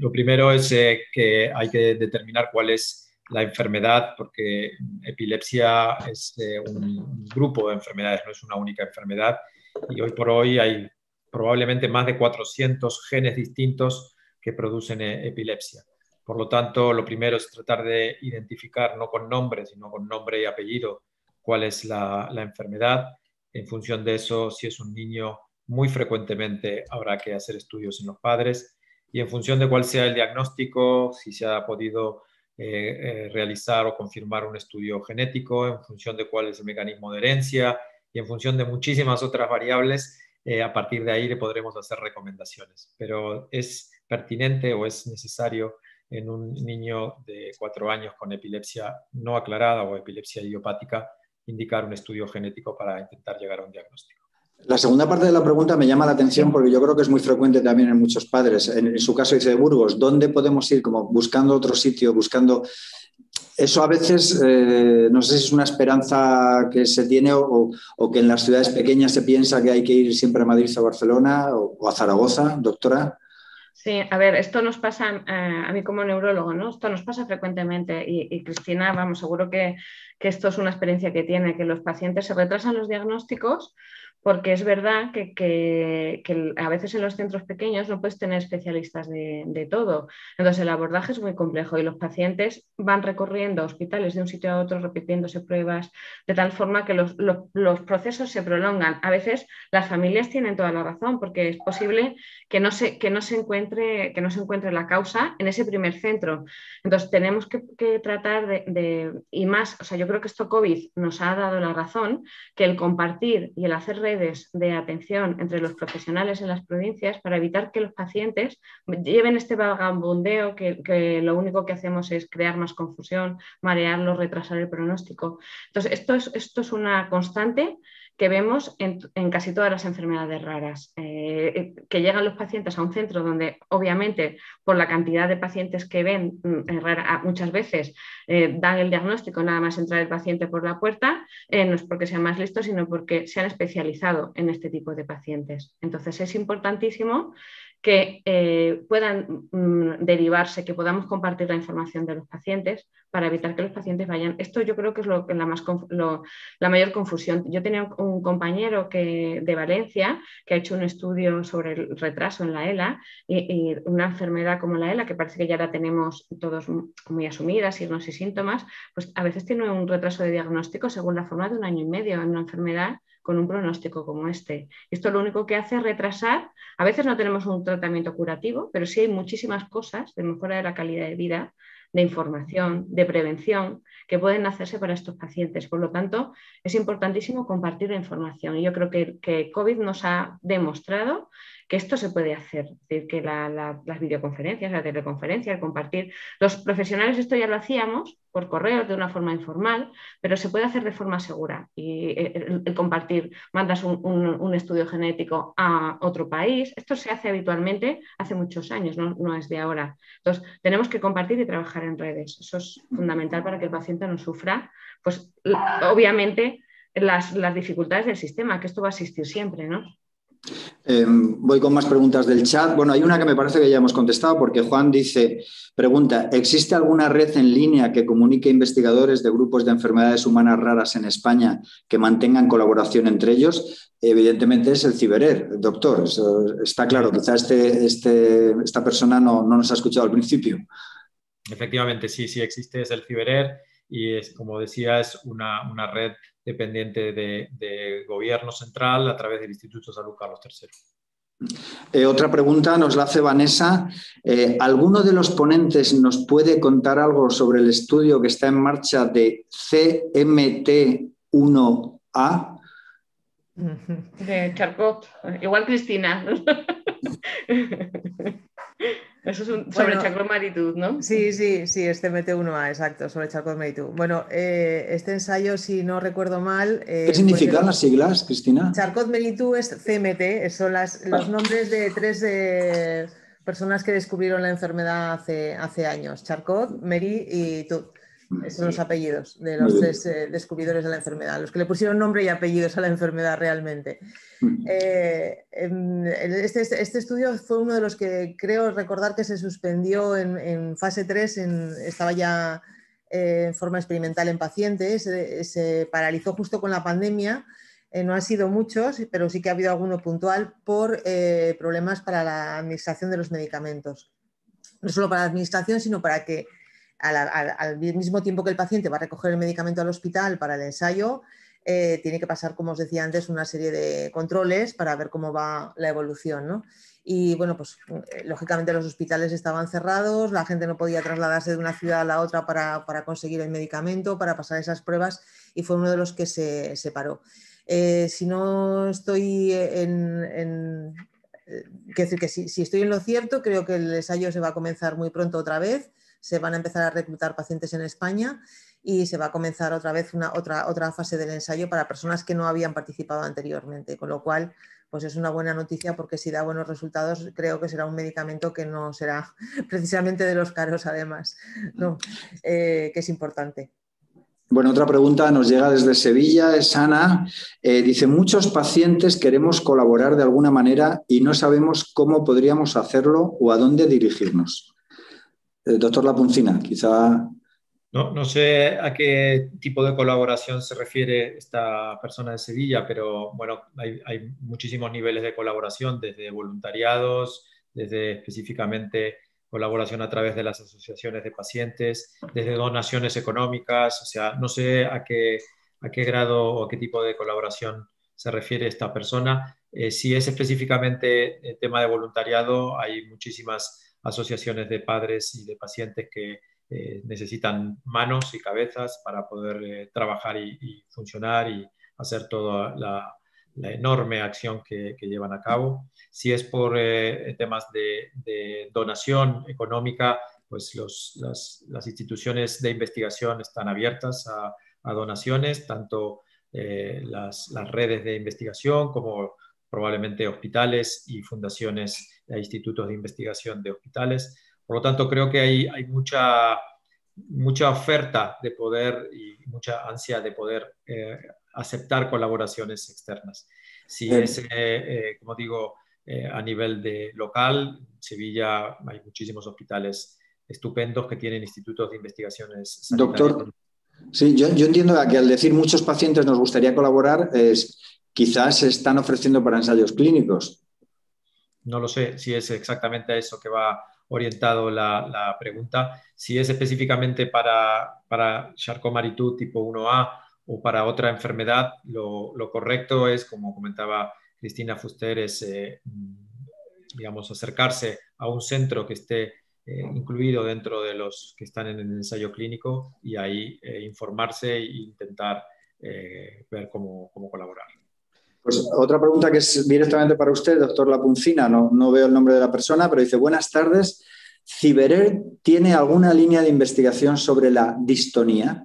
lo primero es que hay que determinar cuál es la enfermedad, porque epilepsia es un grupo de enfermedades, no es una única enfermedad. Y hoy por hoy hay probablemente más de 400 genes distintos que producen epilepsia. Por lo tanto, lo primero es tratar de identificar, no con nombre, sino con nombre y apellido, cuál es la enfermedad. En función de eso, si es un niño, muy frecuentemente habrá que hacer estudios en los padres. Y en función de cuál sea el diagnóstico, si se ha podido realizar o confirmar un estudio genético, en función de cuál es el mecanismo de herencia y en función de muchísimas otras variables, a partir de ahí le podremos hacer recomendaciones. Pero es pertinente o es necesario en un niño de 4 años con epilepsia no aclarada o epilepsia idiopática indicar un estudio genético para intentar llegar a un diagnóstico. La segunda parte de la pregunta me llama la atención porque yo creo que es muy frecuente también en muchos padres. En su caso dice de Burgos, ¿dónde podemos ir? Como buscando otro sitio, buscando... Eso a veces, no sé si es una esperanza que se tiene o que en las ciudades pequeñas se piensa que hay que ir siempre a Madrid o a Barcelona o a Zaragoza, doctora. Sí, a ver, esto nos pasa, a mí como neurólogo, ¿no? Esto nos pasa frecuentemente y Cristina, vamos, seguro que esto es una experiencia que tiene, que los pacientes se retrasan los diagnósticos porque es verdad que a veces en los centros pequeños no puedes tener especialistas de todo. Entonces el abordaje es muy complejo y los pacientes van recorriendo hospitales de un sitio a otro, repitiéndose pruebas, de tal forma que los procesos se prolongan. A veces las familias tienen toda la razón porque es posible que no se encuentre la causa en ese primer centro. Entonces tenemos que tratar y más, o sea, yo creo que esto COVID nos ha dado la razón, que el compartir y el hacer redes de atención entre los profesionales en las provincias para evitar que los pacientes lleven este vagabundeo que lo único que hacemos es crear más confusión, marearlos, retrasar el pronóstico. Entonces, esto es una constante que vemos en casi todas las enfermedades raras, que llegan los pacientes a un centro donde obviamente por la cantidad de pacientes que ven muchas veces dan el diagnóstico nada más entrar el paciente por la puerta, no es porque sean más listos, sino porque se han especializado en este tipo de pacientes. Entonces es importantísimo que puedan derivarse, que podamos compartir la información de los pacientes para evitar que los pacientes vayan. Esto yo creo que es la mayor confusión. Yo tenía un compañero de Valencia que ha hecho un estudio sobre el retraso en la ELA y una enfermedad como la ELA, que parece que ya la tenemos todos muy asumida, signos y síntomas, pues a veces tiene un retraso de diagnóstico según la forma de 1 año y medio en una enfermedad con un pronóstico como este. Esto lo único que hace es retrasar. A veces no tenemos un tratamiento curativo, pero sí hay muchísimas cosas de mejora de la calidad de vida, de información, de prevención, que pueden hacerse para estos pacientes. Por lo tanto, es importantísimo compartir la información. Y yo creo que COVID nos ha demostrado que esto se puede hacer, es decir, que las videoconferencias, la teleconferencia, el compartir. Los profesionales esto ya lo hacíamos por correos de una forma informal, pero se puede hacer de forma segura. Y el compartir, mandas un estudio genético a otro país, esto se hace habitualmente hace muchos años, no es de ahora. Entonces, tenemos que compartir y trabajar en redes. Eso es fundamental para que el paciente no sufra, pues obviamente, las dificultades del sistema, que esto va a existir siempre, ¿no? Voy con más preguntas del chat. Bueno, hay una que me parece que ya hemos contestado, porque Juan dice, pregunta, ¿existe alguna red en línea que comunique investigadores de grupos de enfermedades humanas raras en España que mantengan colaboración entre ellos? Evidentemente es el Ciberer, doctor, eso está claro. Quizá esta persona no nos ha escuchado al principio. Efectivamente, sí existe, es el Ciberer y es, como decía, es una red dependiente de gobierno central a través del Instituto de Salud Carlos III. Otra pregunta nos la hace Vanessa. ¿Alguno de los ponentes nos puede contar algo sobre el estudio que está en marcha de CMT1A? De Charcot, igual Cristina. Eso es sobre Charcot-Marie-Tooth, ¿no? Sí, es CMT1A, exacto, sobre Charcot-Marie-Tooth. Bueno, este ensayo, si no recuerdo mal... ¿Qué significan las siglas, Cristina? Charcot-Marie-Tooth es CMT, son los nombres de 3 personas que descubrieron la enfermedad hace años. Charcot, Marie y Tooth. Esos son los apellidos de los 3 descubridores de la enfermedad, los que le pusieron nombre y apellidos a la enfermedad realmente. Este estudio fue uno de los que creo recordar que se suspendió en fase 3, estaba ya en forma experimental en pacientes, se paralizó justo con la pandemia. No han sido muchos, pero sí que ha habido alguno puntual por problemas para la administración de los medicamentos. No solo para la administración, sino para que al mismo tiempo que el paciente va a recoger el medicamento al hospital para el ensayo, tiene que pasar, como os decía antes, una serie de controles para ver cómo va la evolución, ¿no? Y bueno, pues lógicamente los hospitales estaban cerrados, la gente no podía trasladarse de una ciudad a la otra para conseguir el medicamento, para pasar esas pruebas, y fue uno de los que se paró. Si no estoy quiero decir que si estoy en lo cierto, creo que el ensayo se va a comenzar muy pronto otra vez. Se van a empezar a reclutar pacientes en España y se va a comenzar otra vez otra fase del ensayo para personas que no habían participado anteriormente, con lo cual pues es una buena noticia, porque si da buenos resultados creo que será un medicamento que no será precisamente de los caros, además, ¿no? Que es importante. Bueno, otra pregunta nos llega desde Sevilla, es Ana. Dice, muchos pacientes queremos colaborar de alguna manera y no sabemos cómo podríamos hacerlo o a dónde dirigirnos. Doctor Lapunzina, quizá... No sé a qué tipo de colaboración se refiere esta persona de Sevilla, pero bueno, hay muchísimos niveles de colaboración, desde voluntariados, desde específicamente colaboración a través de las asociaciones de pacientes, desde donaciones económicas. O sea, no sé a qué grado o a qué tipo de colaboración se refiere esta persona. Si es específicamente el tema de voluntariado, hay muchísimas asociaciones de padres y de pacientes que necesitan manos y cabezas para poder trabajar y funcionar y hacer toda la enorme acción que llevan a cabo. Si es por temas de donación económica, pues las instituciones de investigación están abiertas a donaciones, tanto las redes de investigación, como probablemente hospitales y fundaciones e institutos de investigación de hospitales. Por lo tanto, creo que hay mucha oferta de poder y mucha ansia de poder aceptar colaboraciones externas. Si es, como digo, a nivel de local, en Sevilla hay muchísimos hospitales estupendos que tienen institutos de investigaciones sanitarias. Doctor, sí, yo entiendo que al decir muchos pacientes nos gustaría colaborar, quizás se están ofreciendo para ensayos clínicos. No lo sé si es exactamente a eso que va orientado la pregunta. Si es específicamente para Charcot-Marie-Tooth tipo 1A o para otra enfermedad, lo correcto es, como comentaba Cristina Fuster, es digamos, acercarse a un centro que esté incluido dentro de los que están en el ensayo clínico y ahí informarse e intentar ver cómo colaborar. Pues otra pregunta que es directamente para usted, doctor Lapunzina, no veo el nombre de la persona, pero dice: buenas tardes, ¿Ciberer tiene alguna línea de investigación sobre la distonía?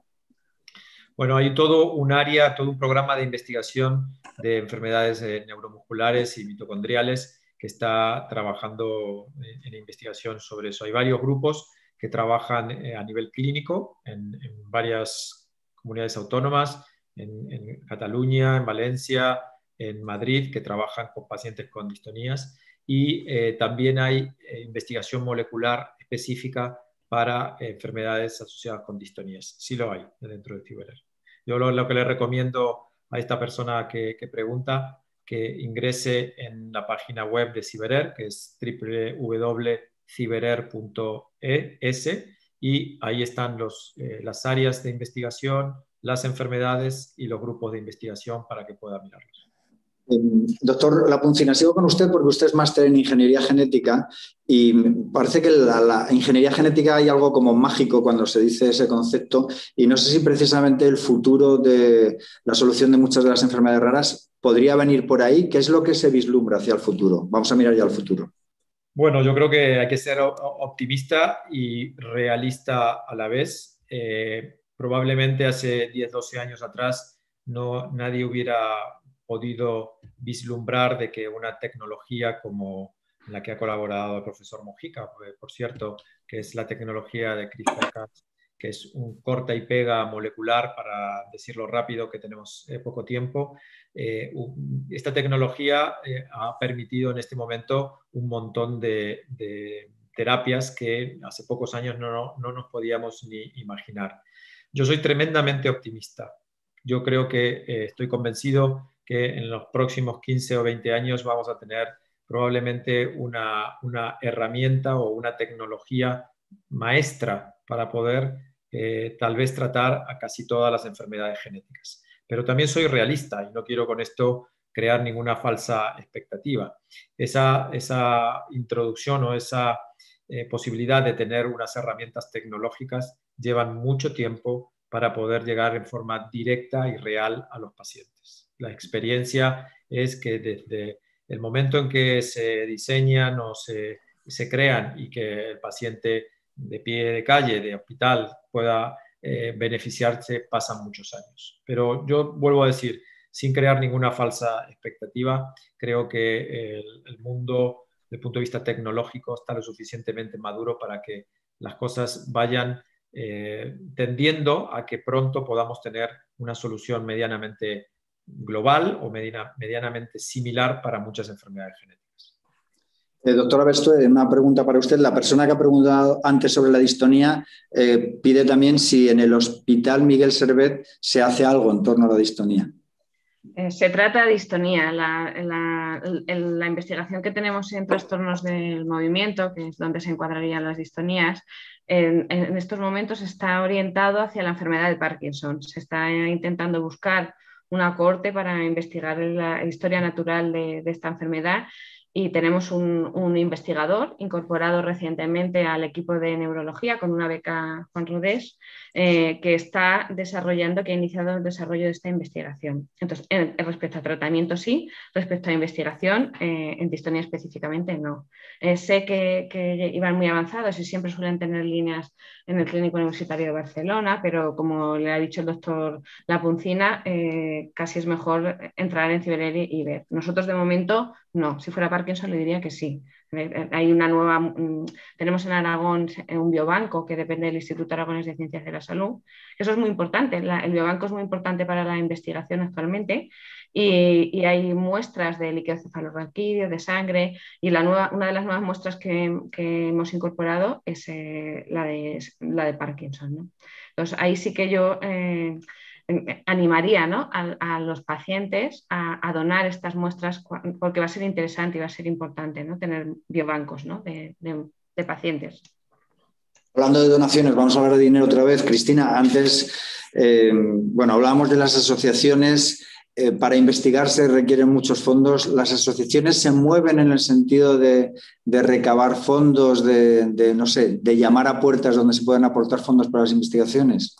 Bueno, hay todo un programa de investigación de enfermedades neuromusculares y mitocondriales que está trabajando en investigación sobre eso. Hay varios grupos que trabajan a nivel clínico en varias comunidades autónomas, en Cataluña, en Valencia, en Madrid, que trabajan con pacientes con distonías, y también hay investigación molecular específica para enfermedades asociadas con distonías. Sí lo hay dentro de Ciberer. Yo lo que le recomiendo a esta persona que pregunta, que ingrese en la página web de Ciberer, que es www.ciberer.es, y ahí están las áreas de investigación, las enfermedades y los grupos de investigación para que pueda mirarlos. Doctor Lapunzina, sigo con usted porque usted es máster en ingeniería genética y parece que la ingeniería genética hay algo como mágico cuando se dice ese concepto, y no sé si precisamente el futuro de la solución de muchas de las enfermedades raras podría venir por ahí. ¿Qué es lo que se vislumbra hacia el futuro? Vamos a mirar ya al futuro. Bueno, yo creo que hay que ser optimista y realista a la vez. Probablemente hace 10, 12 años atrás nadie hubiera podido vislumbrar de que una tecnología como la que ha colaborado el profesor Mojica, por cierto, que es la tecnología de CRISPR-Cas, que es un corta y pega molecular, para decirlo rápido, que tenemos poco tiempo. Esta tecnología ha permitido en este momento un montón de terapias que hace pocos años no nos podíamos ni imaginar. Yo soy tremendamente optimista. Yo creo que estoy convencido que en los próximos 15 o 20 años vamos a tener probablemente una herramienta o una tecnología maestra para poder tal vez tratar a casi todas las enfermedades genéticas. Pero también soy realista y no quiero con esto crear ninguna falsa expectativa. Esa introducción o esa posibilidad de tener unas herramientas tecnológicas llevan mucho tiempo para poder llegar en forma directa y real a los pacientes. La experiencia es que desde el momento en que se diseñan o se crean y que el paciente de pie de calle, de hospital, pueda beneficiarse, pasan muchos años. Pero yo vuelvo a decir, sin crear ninguna falsa expectativa, creo que el mundo, desde el punto de vista tecnológico, está lo suficientemente maduro para que las cosas vayan tendiendo a que pronto podamos tener una solución medianamente global o medianamente similar para muchas enfermedades genéticas. Doctora Bestué, una pregunta para usted. La persona que ha preguntado antes sobre la distonía pide también si en el Hospital Miguel Servet se hace algo en torno a la distonía. Se trata de distonía. La investigación que tenemos en trastornos del movimiento, que es donde se encuadrarían las distonías, en estos momentos está orientado hacia la enfermedad de Parkinson. Se está intentando buscar una cohorte para investigar la historia natural de esta enfermedad y tenemos un investigador incorporado recientemente al equipo de neurología con una beca Juan Rodés, que está desarrollando, que ha iniciado el desarrollo de esta investigación. Entonces, respecto a tratamiento sí, respecto a investigación, en distonía específicamente no. Sé que iban muy avanzados y siempre suelen tener líneas en el Clínico Universitario de Barcelona, pero como le ha dicho el doctor Lapunzina, casi es mejor entrar en Ciberer y ver. Nosotros de momento no, si fuera Parkinson le diría que sí. Hay una nueva, tenemos en Aragón un biobanco que depende del Instituto Aragonés de Ciencias de la Salud. Eso es muy importante, el biobanco es muy importante para la investigación actualmente y hay muestras de líquido cefalorraquídeo, de sangre, y una de las nuevas muestras que hemos incorporado es la de Parkinson, ¿no? Entonces ahí sí que yo animaría, ¿no?, a los pacientes a donar estas muestras, porque va a ser interesante y va a ser importante, ¿no?, tener biobancos, ¿no?, de pacientes. Hablando de donaciones, vamos a hablar de dinero otra vez, Cristina. Antes, bueno, hablábamos de las asociaciones. Para investigar se requieren muchos fondos. Las asociaciones se mueven en el sentido de recabar fondos, no sé, de llamar a puertas donde se puedan aportar fondos para las investigaciones.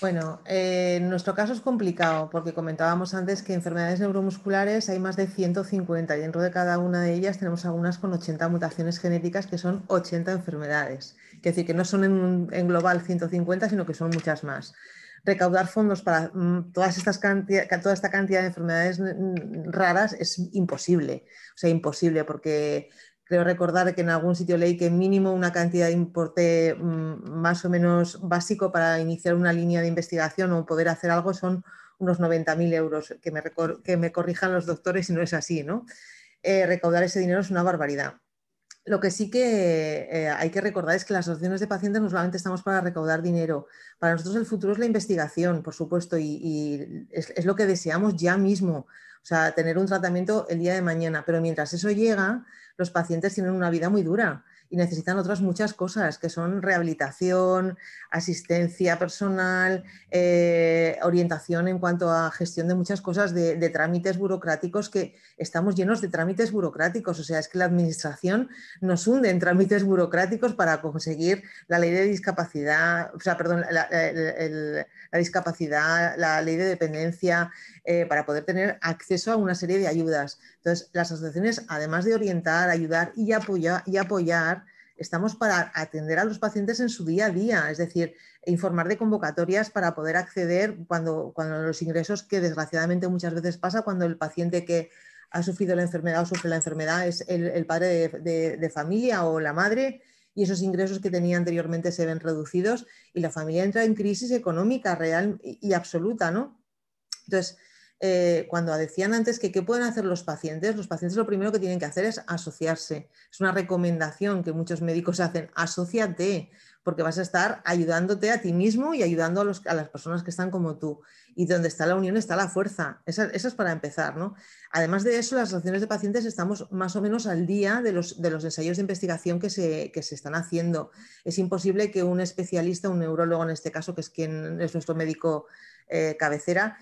Bueno, en nuestro caso es complicado porque comentábamos antes que enfermedades neuromusculares hay más de 150 y dentro de cada una de ellas tenemos algunas con 80 mutaciones genéticas, que son 80 enfermedades. Es decir, que no son en global 150, sino que son muchas más. Recaudar fondos para toda esta cantidad de enfermedades raras es imposible. O sea, imposible, porque creo recordar que en algún sitio leí que mínimo una cantidad de importe más o menos básico para iniciar una línea de investigación o poder hacer algo son unos 90.000 euros, que me corrijan los doctores si no es así, ¿no? Recaudar ese dinero es una barbaridad. Lo que sí que hay que recordar es que las asociaciones de pacientes no solamente estamos para recaudar dinero. Para nosotros el futuro es la investigación, por supuesto, y es lo que deseamos ya mismo. O sea, tener un tratamiento el día de mañana. Pero mientras eso llega, los pacientes tienen una vida muy dura y necesitan otras muchas cosas, que son rehabilitación, asistencia personal, orientación en cuanto a gestión de muchas cosas, de trámites burocráticos, que estamos llenos de trámites burocráticos. O sea, es que la administración nos hunde en trámites burocráticos para conseguir la ley de discapacidad, o sea, perdón, la discapacidad, la ley de dependencia, para poder tener acceso a una serie de ayudas. Entonces, las asociaciones, además de orientar, ayudar y apoyar, estamos para atender a los pacientes en su día a día, es decir, informar de convocatorias para poder acceder cuando los ingresos, que desgraciadamente muchas veces pasa cuando el paciente que ha sufrido la enfermedad o sufre la enfermedad es el padre de familia o la madre, y esos ingresos que tenía anteriormente se ven reducidos y la familia entra en crisis económica real y absoluta, ¿no? Entonces, cuando decían antes que qué pueden hacer los pacientes lo primero que tienen que hacer es asociarse. Es una recomendación que muchos médicos hacen: asóciate, porque vas a estar ayudándote a ti mismo y ayudando a las personas que están como tú. Y donde está la unión está la fuerza. Eso es para empezar, ¿no? Además de eso, las asociaciones de pacientes estamos más o menos al día de los ensayos de investigación que se están haciendo. Es imposible que un especialista, un neurólogo en este caso, que es quien es nuestro médico cabecera,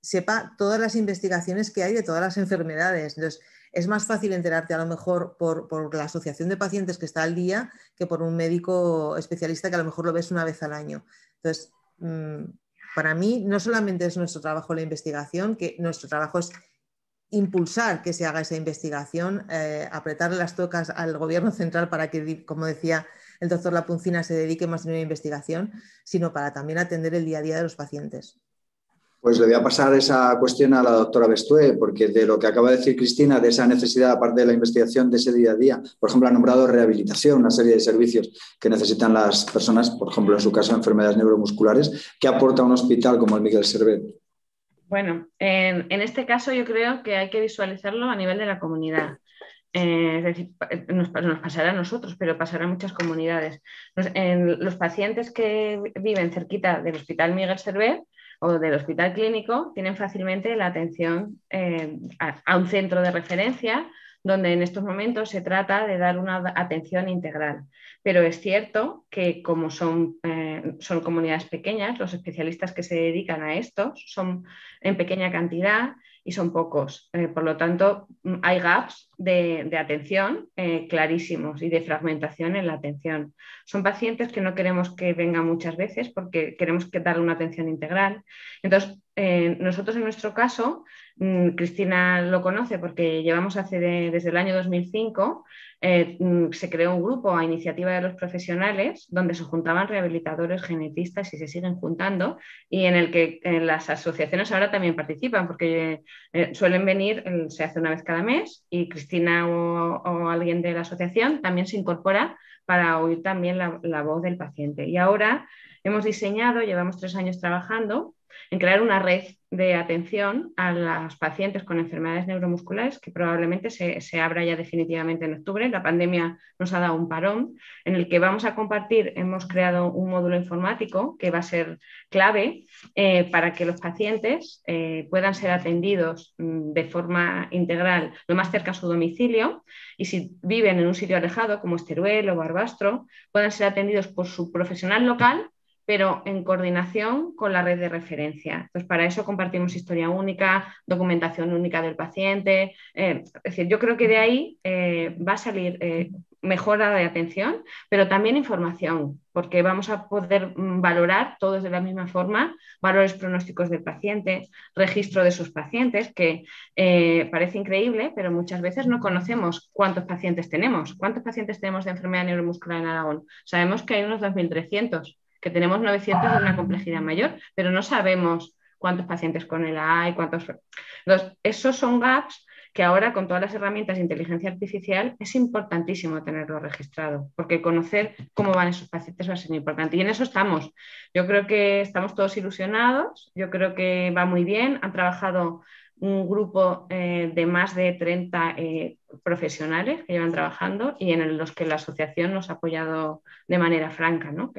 sepa todas las investigaciones que hay de todas las enfermedades. Entonces, es más fácil enterarte a lo mejor por la asociación de pacientes que está al día que por un médico especialista que a lo mejor lo ves una vez al año. Entonces, para mí no solamente es nuestro trabajo la investigación, que nuestro trabajo es impulsar que se haga esa investigación, apretar las tocas al gobierno central para que, como decía el doctor Lapunzina, se dedique más a una investigación, sino para también atender el día a día de los pacientes. Pues le voy a pasar esa cuestión a la doctora Bestué, porque de lo que acaba de decir Cristina, de esa necesidad, aparte de la investigación, de ese día a día, por ejemplo, ha nombrado rehabilitación, una serie de servicios que necesitan las personas, por ejemplo, en su caso, enfermedades neuromusculares, ¿qué aporta un hospital como el Miguel Servet? Bueno, en este caso yo creo que hay que visualizarlo a nivel de la comunidad. Es decir, nos pasará a nosotros, pero pasará a muchas comunidades. Los pacientes que viven cerquita del Hospital Miguel Servet o del hospital clínico tienen fácilmente la atención a un centro de referencia, donde en estos momentos se trata de dar una atención integral. Pero es cierto que como son comunidades pequeñas, los especialistas que se dedican a esto son en pequeña cantidad y son pocos. Por lo tanto, hay gaps de atención clarísimos y de fragmentación en la atención. Son pacientes que no queremos que vengan muchas veces porque queremos darle una atención integral. Entonces, nosotros en nuestro caso, Cristina lo conoce porque llevamos desde el año 2005, se creó un grupo a iniciativa de los profesionales donde se juntaban rehabilitadores, genetistas y se siguen juntando, y en el que las asociaciones ahora también participan porque suelen venir, se hace una vez cada mes, y Cristina o alguien de la asociación también se incorpora para oír también la voz del paciente. Y ahora hemos diseñado, llevamos 3 años trabajando en crear una red de atención a los pacientes con enfermedades neuromusculares que probablemente se abra ya definitivamente en octubre. La pandemia nos ha dado un parón en el que vamos a compartir, hemos creado un módulo informático que va a ser clave para que los pacientes puedan ser atendidos de forma integral lo más cerca a su domicilio, y si viven en un sitio alejado como Teruel o Barbastro, puedan ser atendidos por su profesional local, pero en coordinación con la red de referencia. Entonces, para eso compartimos historia única, documentación única del paciente. Es decir, yo creo que de ahí va a salir mejora de atención, pero también información, porque vamos a poder valorar todos de la misma forma, valores pronósticos del paciente, registro de sus pacientes, que parece increíble, pero muchas veces no conocemos cuántos pacientes tenemos de enfermedad neuromuscular en Aragón. Sabemos que hay unos 2.300, que tenemos 900 de una complejidad mayor, pero no sabemos cuántos pacientes con ELA hay, cuántos... Entonces, esos son gaps que ahora, con todas las herramientas de inteligencia artificial, es importantísimo tenerlo registrado, porque conocer cómo van esos pacientes va a ser importante. Y en eso estamos. Yo creo que estamos todos ilusionados, yo creo que va muy bien. Han trabajado un grupo de más de 30 profesionales que llevan trabajando y en los que la asociación nos ha apoyado de manera franca, ¿no?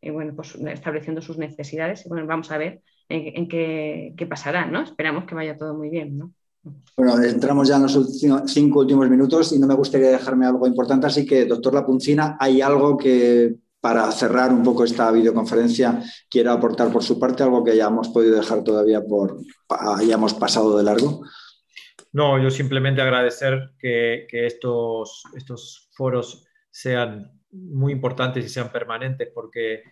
Y bueno, pues estableciendo sus necesidades, y bueno, vamos a ver en qué pasará, ¿no? Esperamos que vaya todo muy bien, ¿no? Bueno, entramos ya en los 5 últimos minutos y no me gustaría dejarme algo importante, así que, doctor Lapunzina, ¿hay algo que, para cerrar un poco esta videoconferencia, quiera aportar por su parte, algo que hayamos podido dejar todavía hayamos pasado de largo? No, yo simplemente agradecer que estos foros sean muy importantes y sean permanentes, porque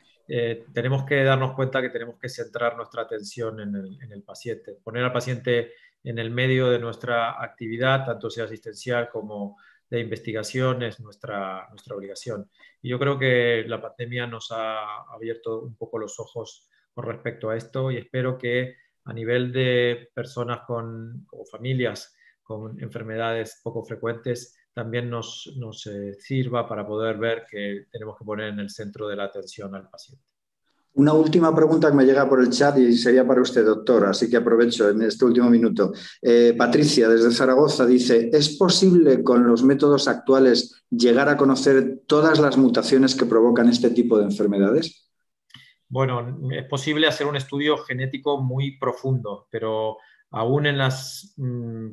tenemos que darnos cuenta que tenemos que centrar nuestra atención en el paciente, poner al paciente en el medio de nuestra actividad, tanto sea asistencial como de investigación, es nuestra obligación. Y yo creo que la pandemia nos ha abierto un poco los ojos con respecto a esto, y espero que a nivel de personas o familias con enfermedades poco frecuentes también nos sirva para poder ver que tenemos que poner en el centro de la atención al paciente. Una última pregunta que me llega por el chat y sería para usted, doctor, así que aprovecho en este último minuto. Patricia, desde Zaragoza, dice: ¿es posible con los métodos actuales llegar a conocer todas las mutaciones que provocan este tipo de enfermedades? Bueno, es posible hacer un estudio genético muy profundo, pero aún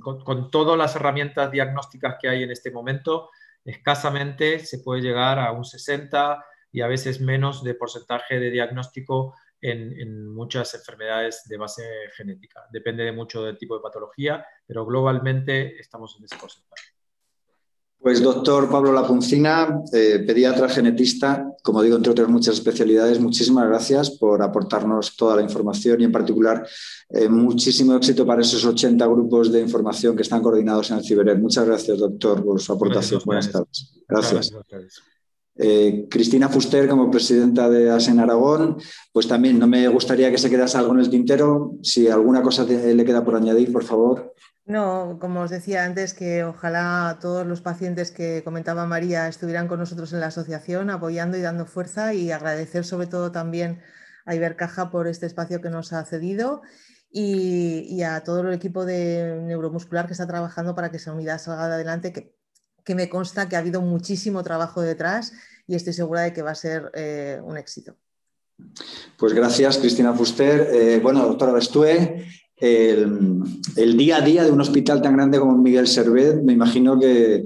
con todas las herramientas diagnósticas que hay en este momento, escasamente se puede llegar a un 60% y a veces menos de porcentaje de diagnóstico en muchas enfermedades de base genética. Depende mucho del tipo de patología, pero globalmente estamos en ese porcentaje. Pues, doctor Pablo Lapunzina, pediatra, genetista, como digo, entre otras muchas especialidades, muchísimas gracias por aportarnos toda la información y, en particular, muchísimo éxito para esos 80 grupos de información que están coordinados en el CIBERER. Muchas gracias, doctor, por su aportación. Buenas tardes. Gracias. Cristina Fuster, como presidenta de ASEN Aragón, pues también no me gustaría que se quedase algo en el tintero. Si alguna cosa le queda por añadir, por favor. No, como os decía antes, que ojalá todos los pacientes que comentaba María estuvieran con nosotros en la asociación apoyando y dando fuerza, y agradecer sobre todo también a Ibercaja por este espacio que nos ha cedido y a todo el equipo de neuromuscular que está trabajando para que esa unidad salga adelante, que me consta que ha habido muchísimo trabajo detrás y estoy segura de que va a ser un éxito. Pues gracias, Cristina Fuster. Bueno, doctora Bestué, el día a día de un hospital tan grande como Miguel Servet, me imagino que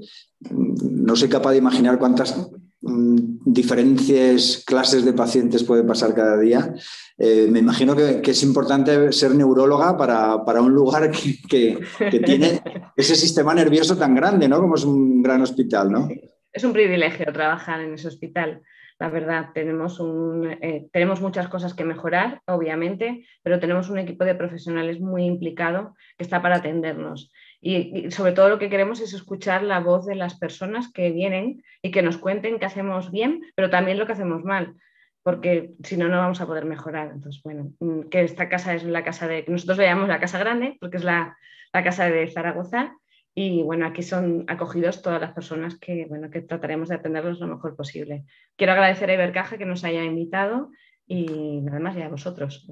no soy capaz de imaginar cuántas diferentes clases de pacientes puede pasar cada día. Me imagino que es importante ser neuróloga para un lugar que tiene ese sistema nervioso tan grande, ¿no? Como es un gran hospital, ¿no? Sí. Es un privilegio trabajar en ese hospital. La verdad, tenemos muchas cosas que mejorar, obviamente, pero tenemos un equipo de profesionales muy implicado que está para atendernos. Y sobre todo lo que queremos es escuchar la voz de las personas que vienen y que nos cuenten qué hacemos bien, pero también lo que hacemos mal, porque si no, no vamos a poder mejorar. Entonces, bueno, que esta casa es la casa de... Nosotros le llamamos la casa grande, porque es la casa de Zaragoza, y bueno, aquí son acogidos todas las personas que, bueno, que trataremos de atenderlos lo mejor posible. Quiero agradecer a Ibercaja que nos haya invitado y nada más, y a vosotros.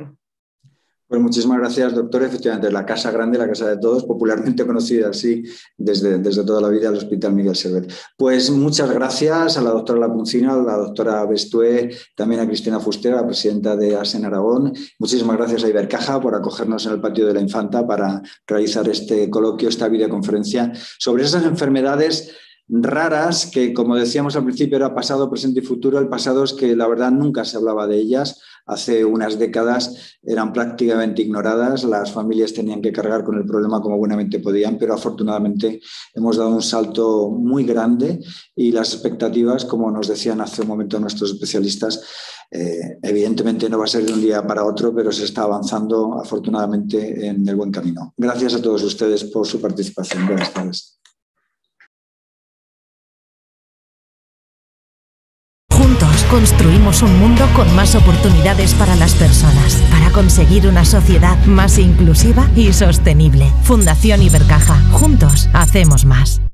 Pues muchísimas gracias, doctor. Efectivamente, la casa grande, la casa de todos, popularmente conocida así desde toda la vida, el Hospital Miguel Servet. Pues muchas gracias a la doctora Lapunzina, a la doctora Bestué, también a Cristina Fuster, la presidenta de ASEN Aragón. Muchísimas gracias a Ibercaja por acogernos en el Patio de la Infanta para realizar este coloquio, esta videoconferencia sobre esas enfermedades raras que, como decíamos al principio, era pasado, presente y futuro. El pasado es que la verdad nunca se hablaba de ellas. Hace unas décadas eran prácticamente ignoradas, las familias tenían que cargar con el problema como buenamente podían, pero afortunadamente hemos dado un salto muy grande y las expectativas, como nos decían hace un momento nuestros especialistas, evidentemente no va a ser de un día para otro, pero se está avanzando afortunadamente en el buen camino. Gracias a todos ustedes por su participación. Buenas tardes. Construimos un mundo con más oportunidades para las personas, para conseguir una sociedad más inclusiva y sostenible. Fundación Ibercaja. Juntos hacemos más.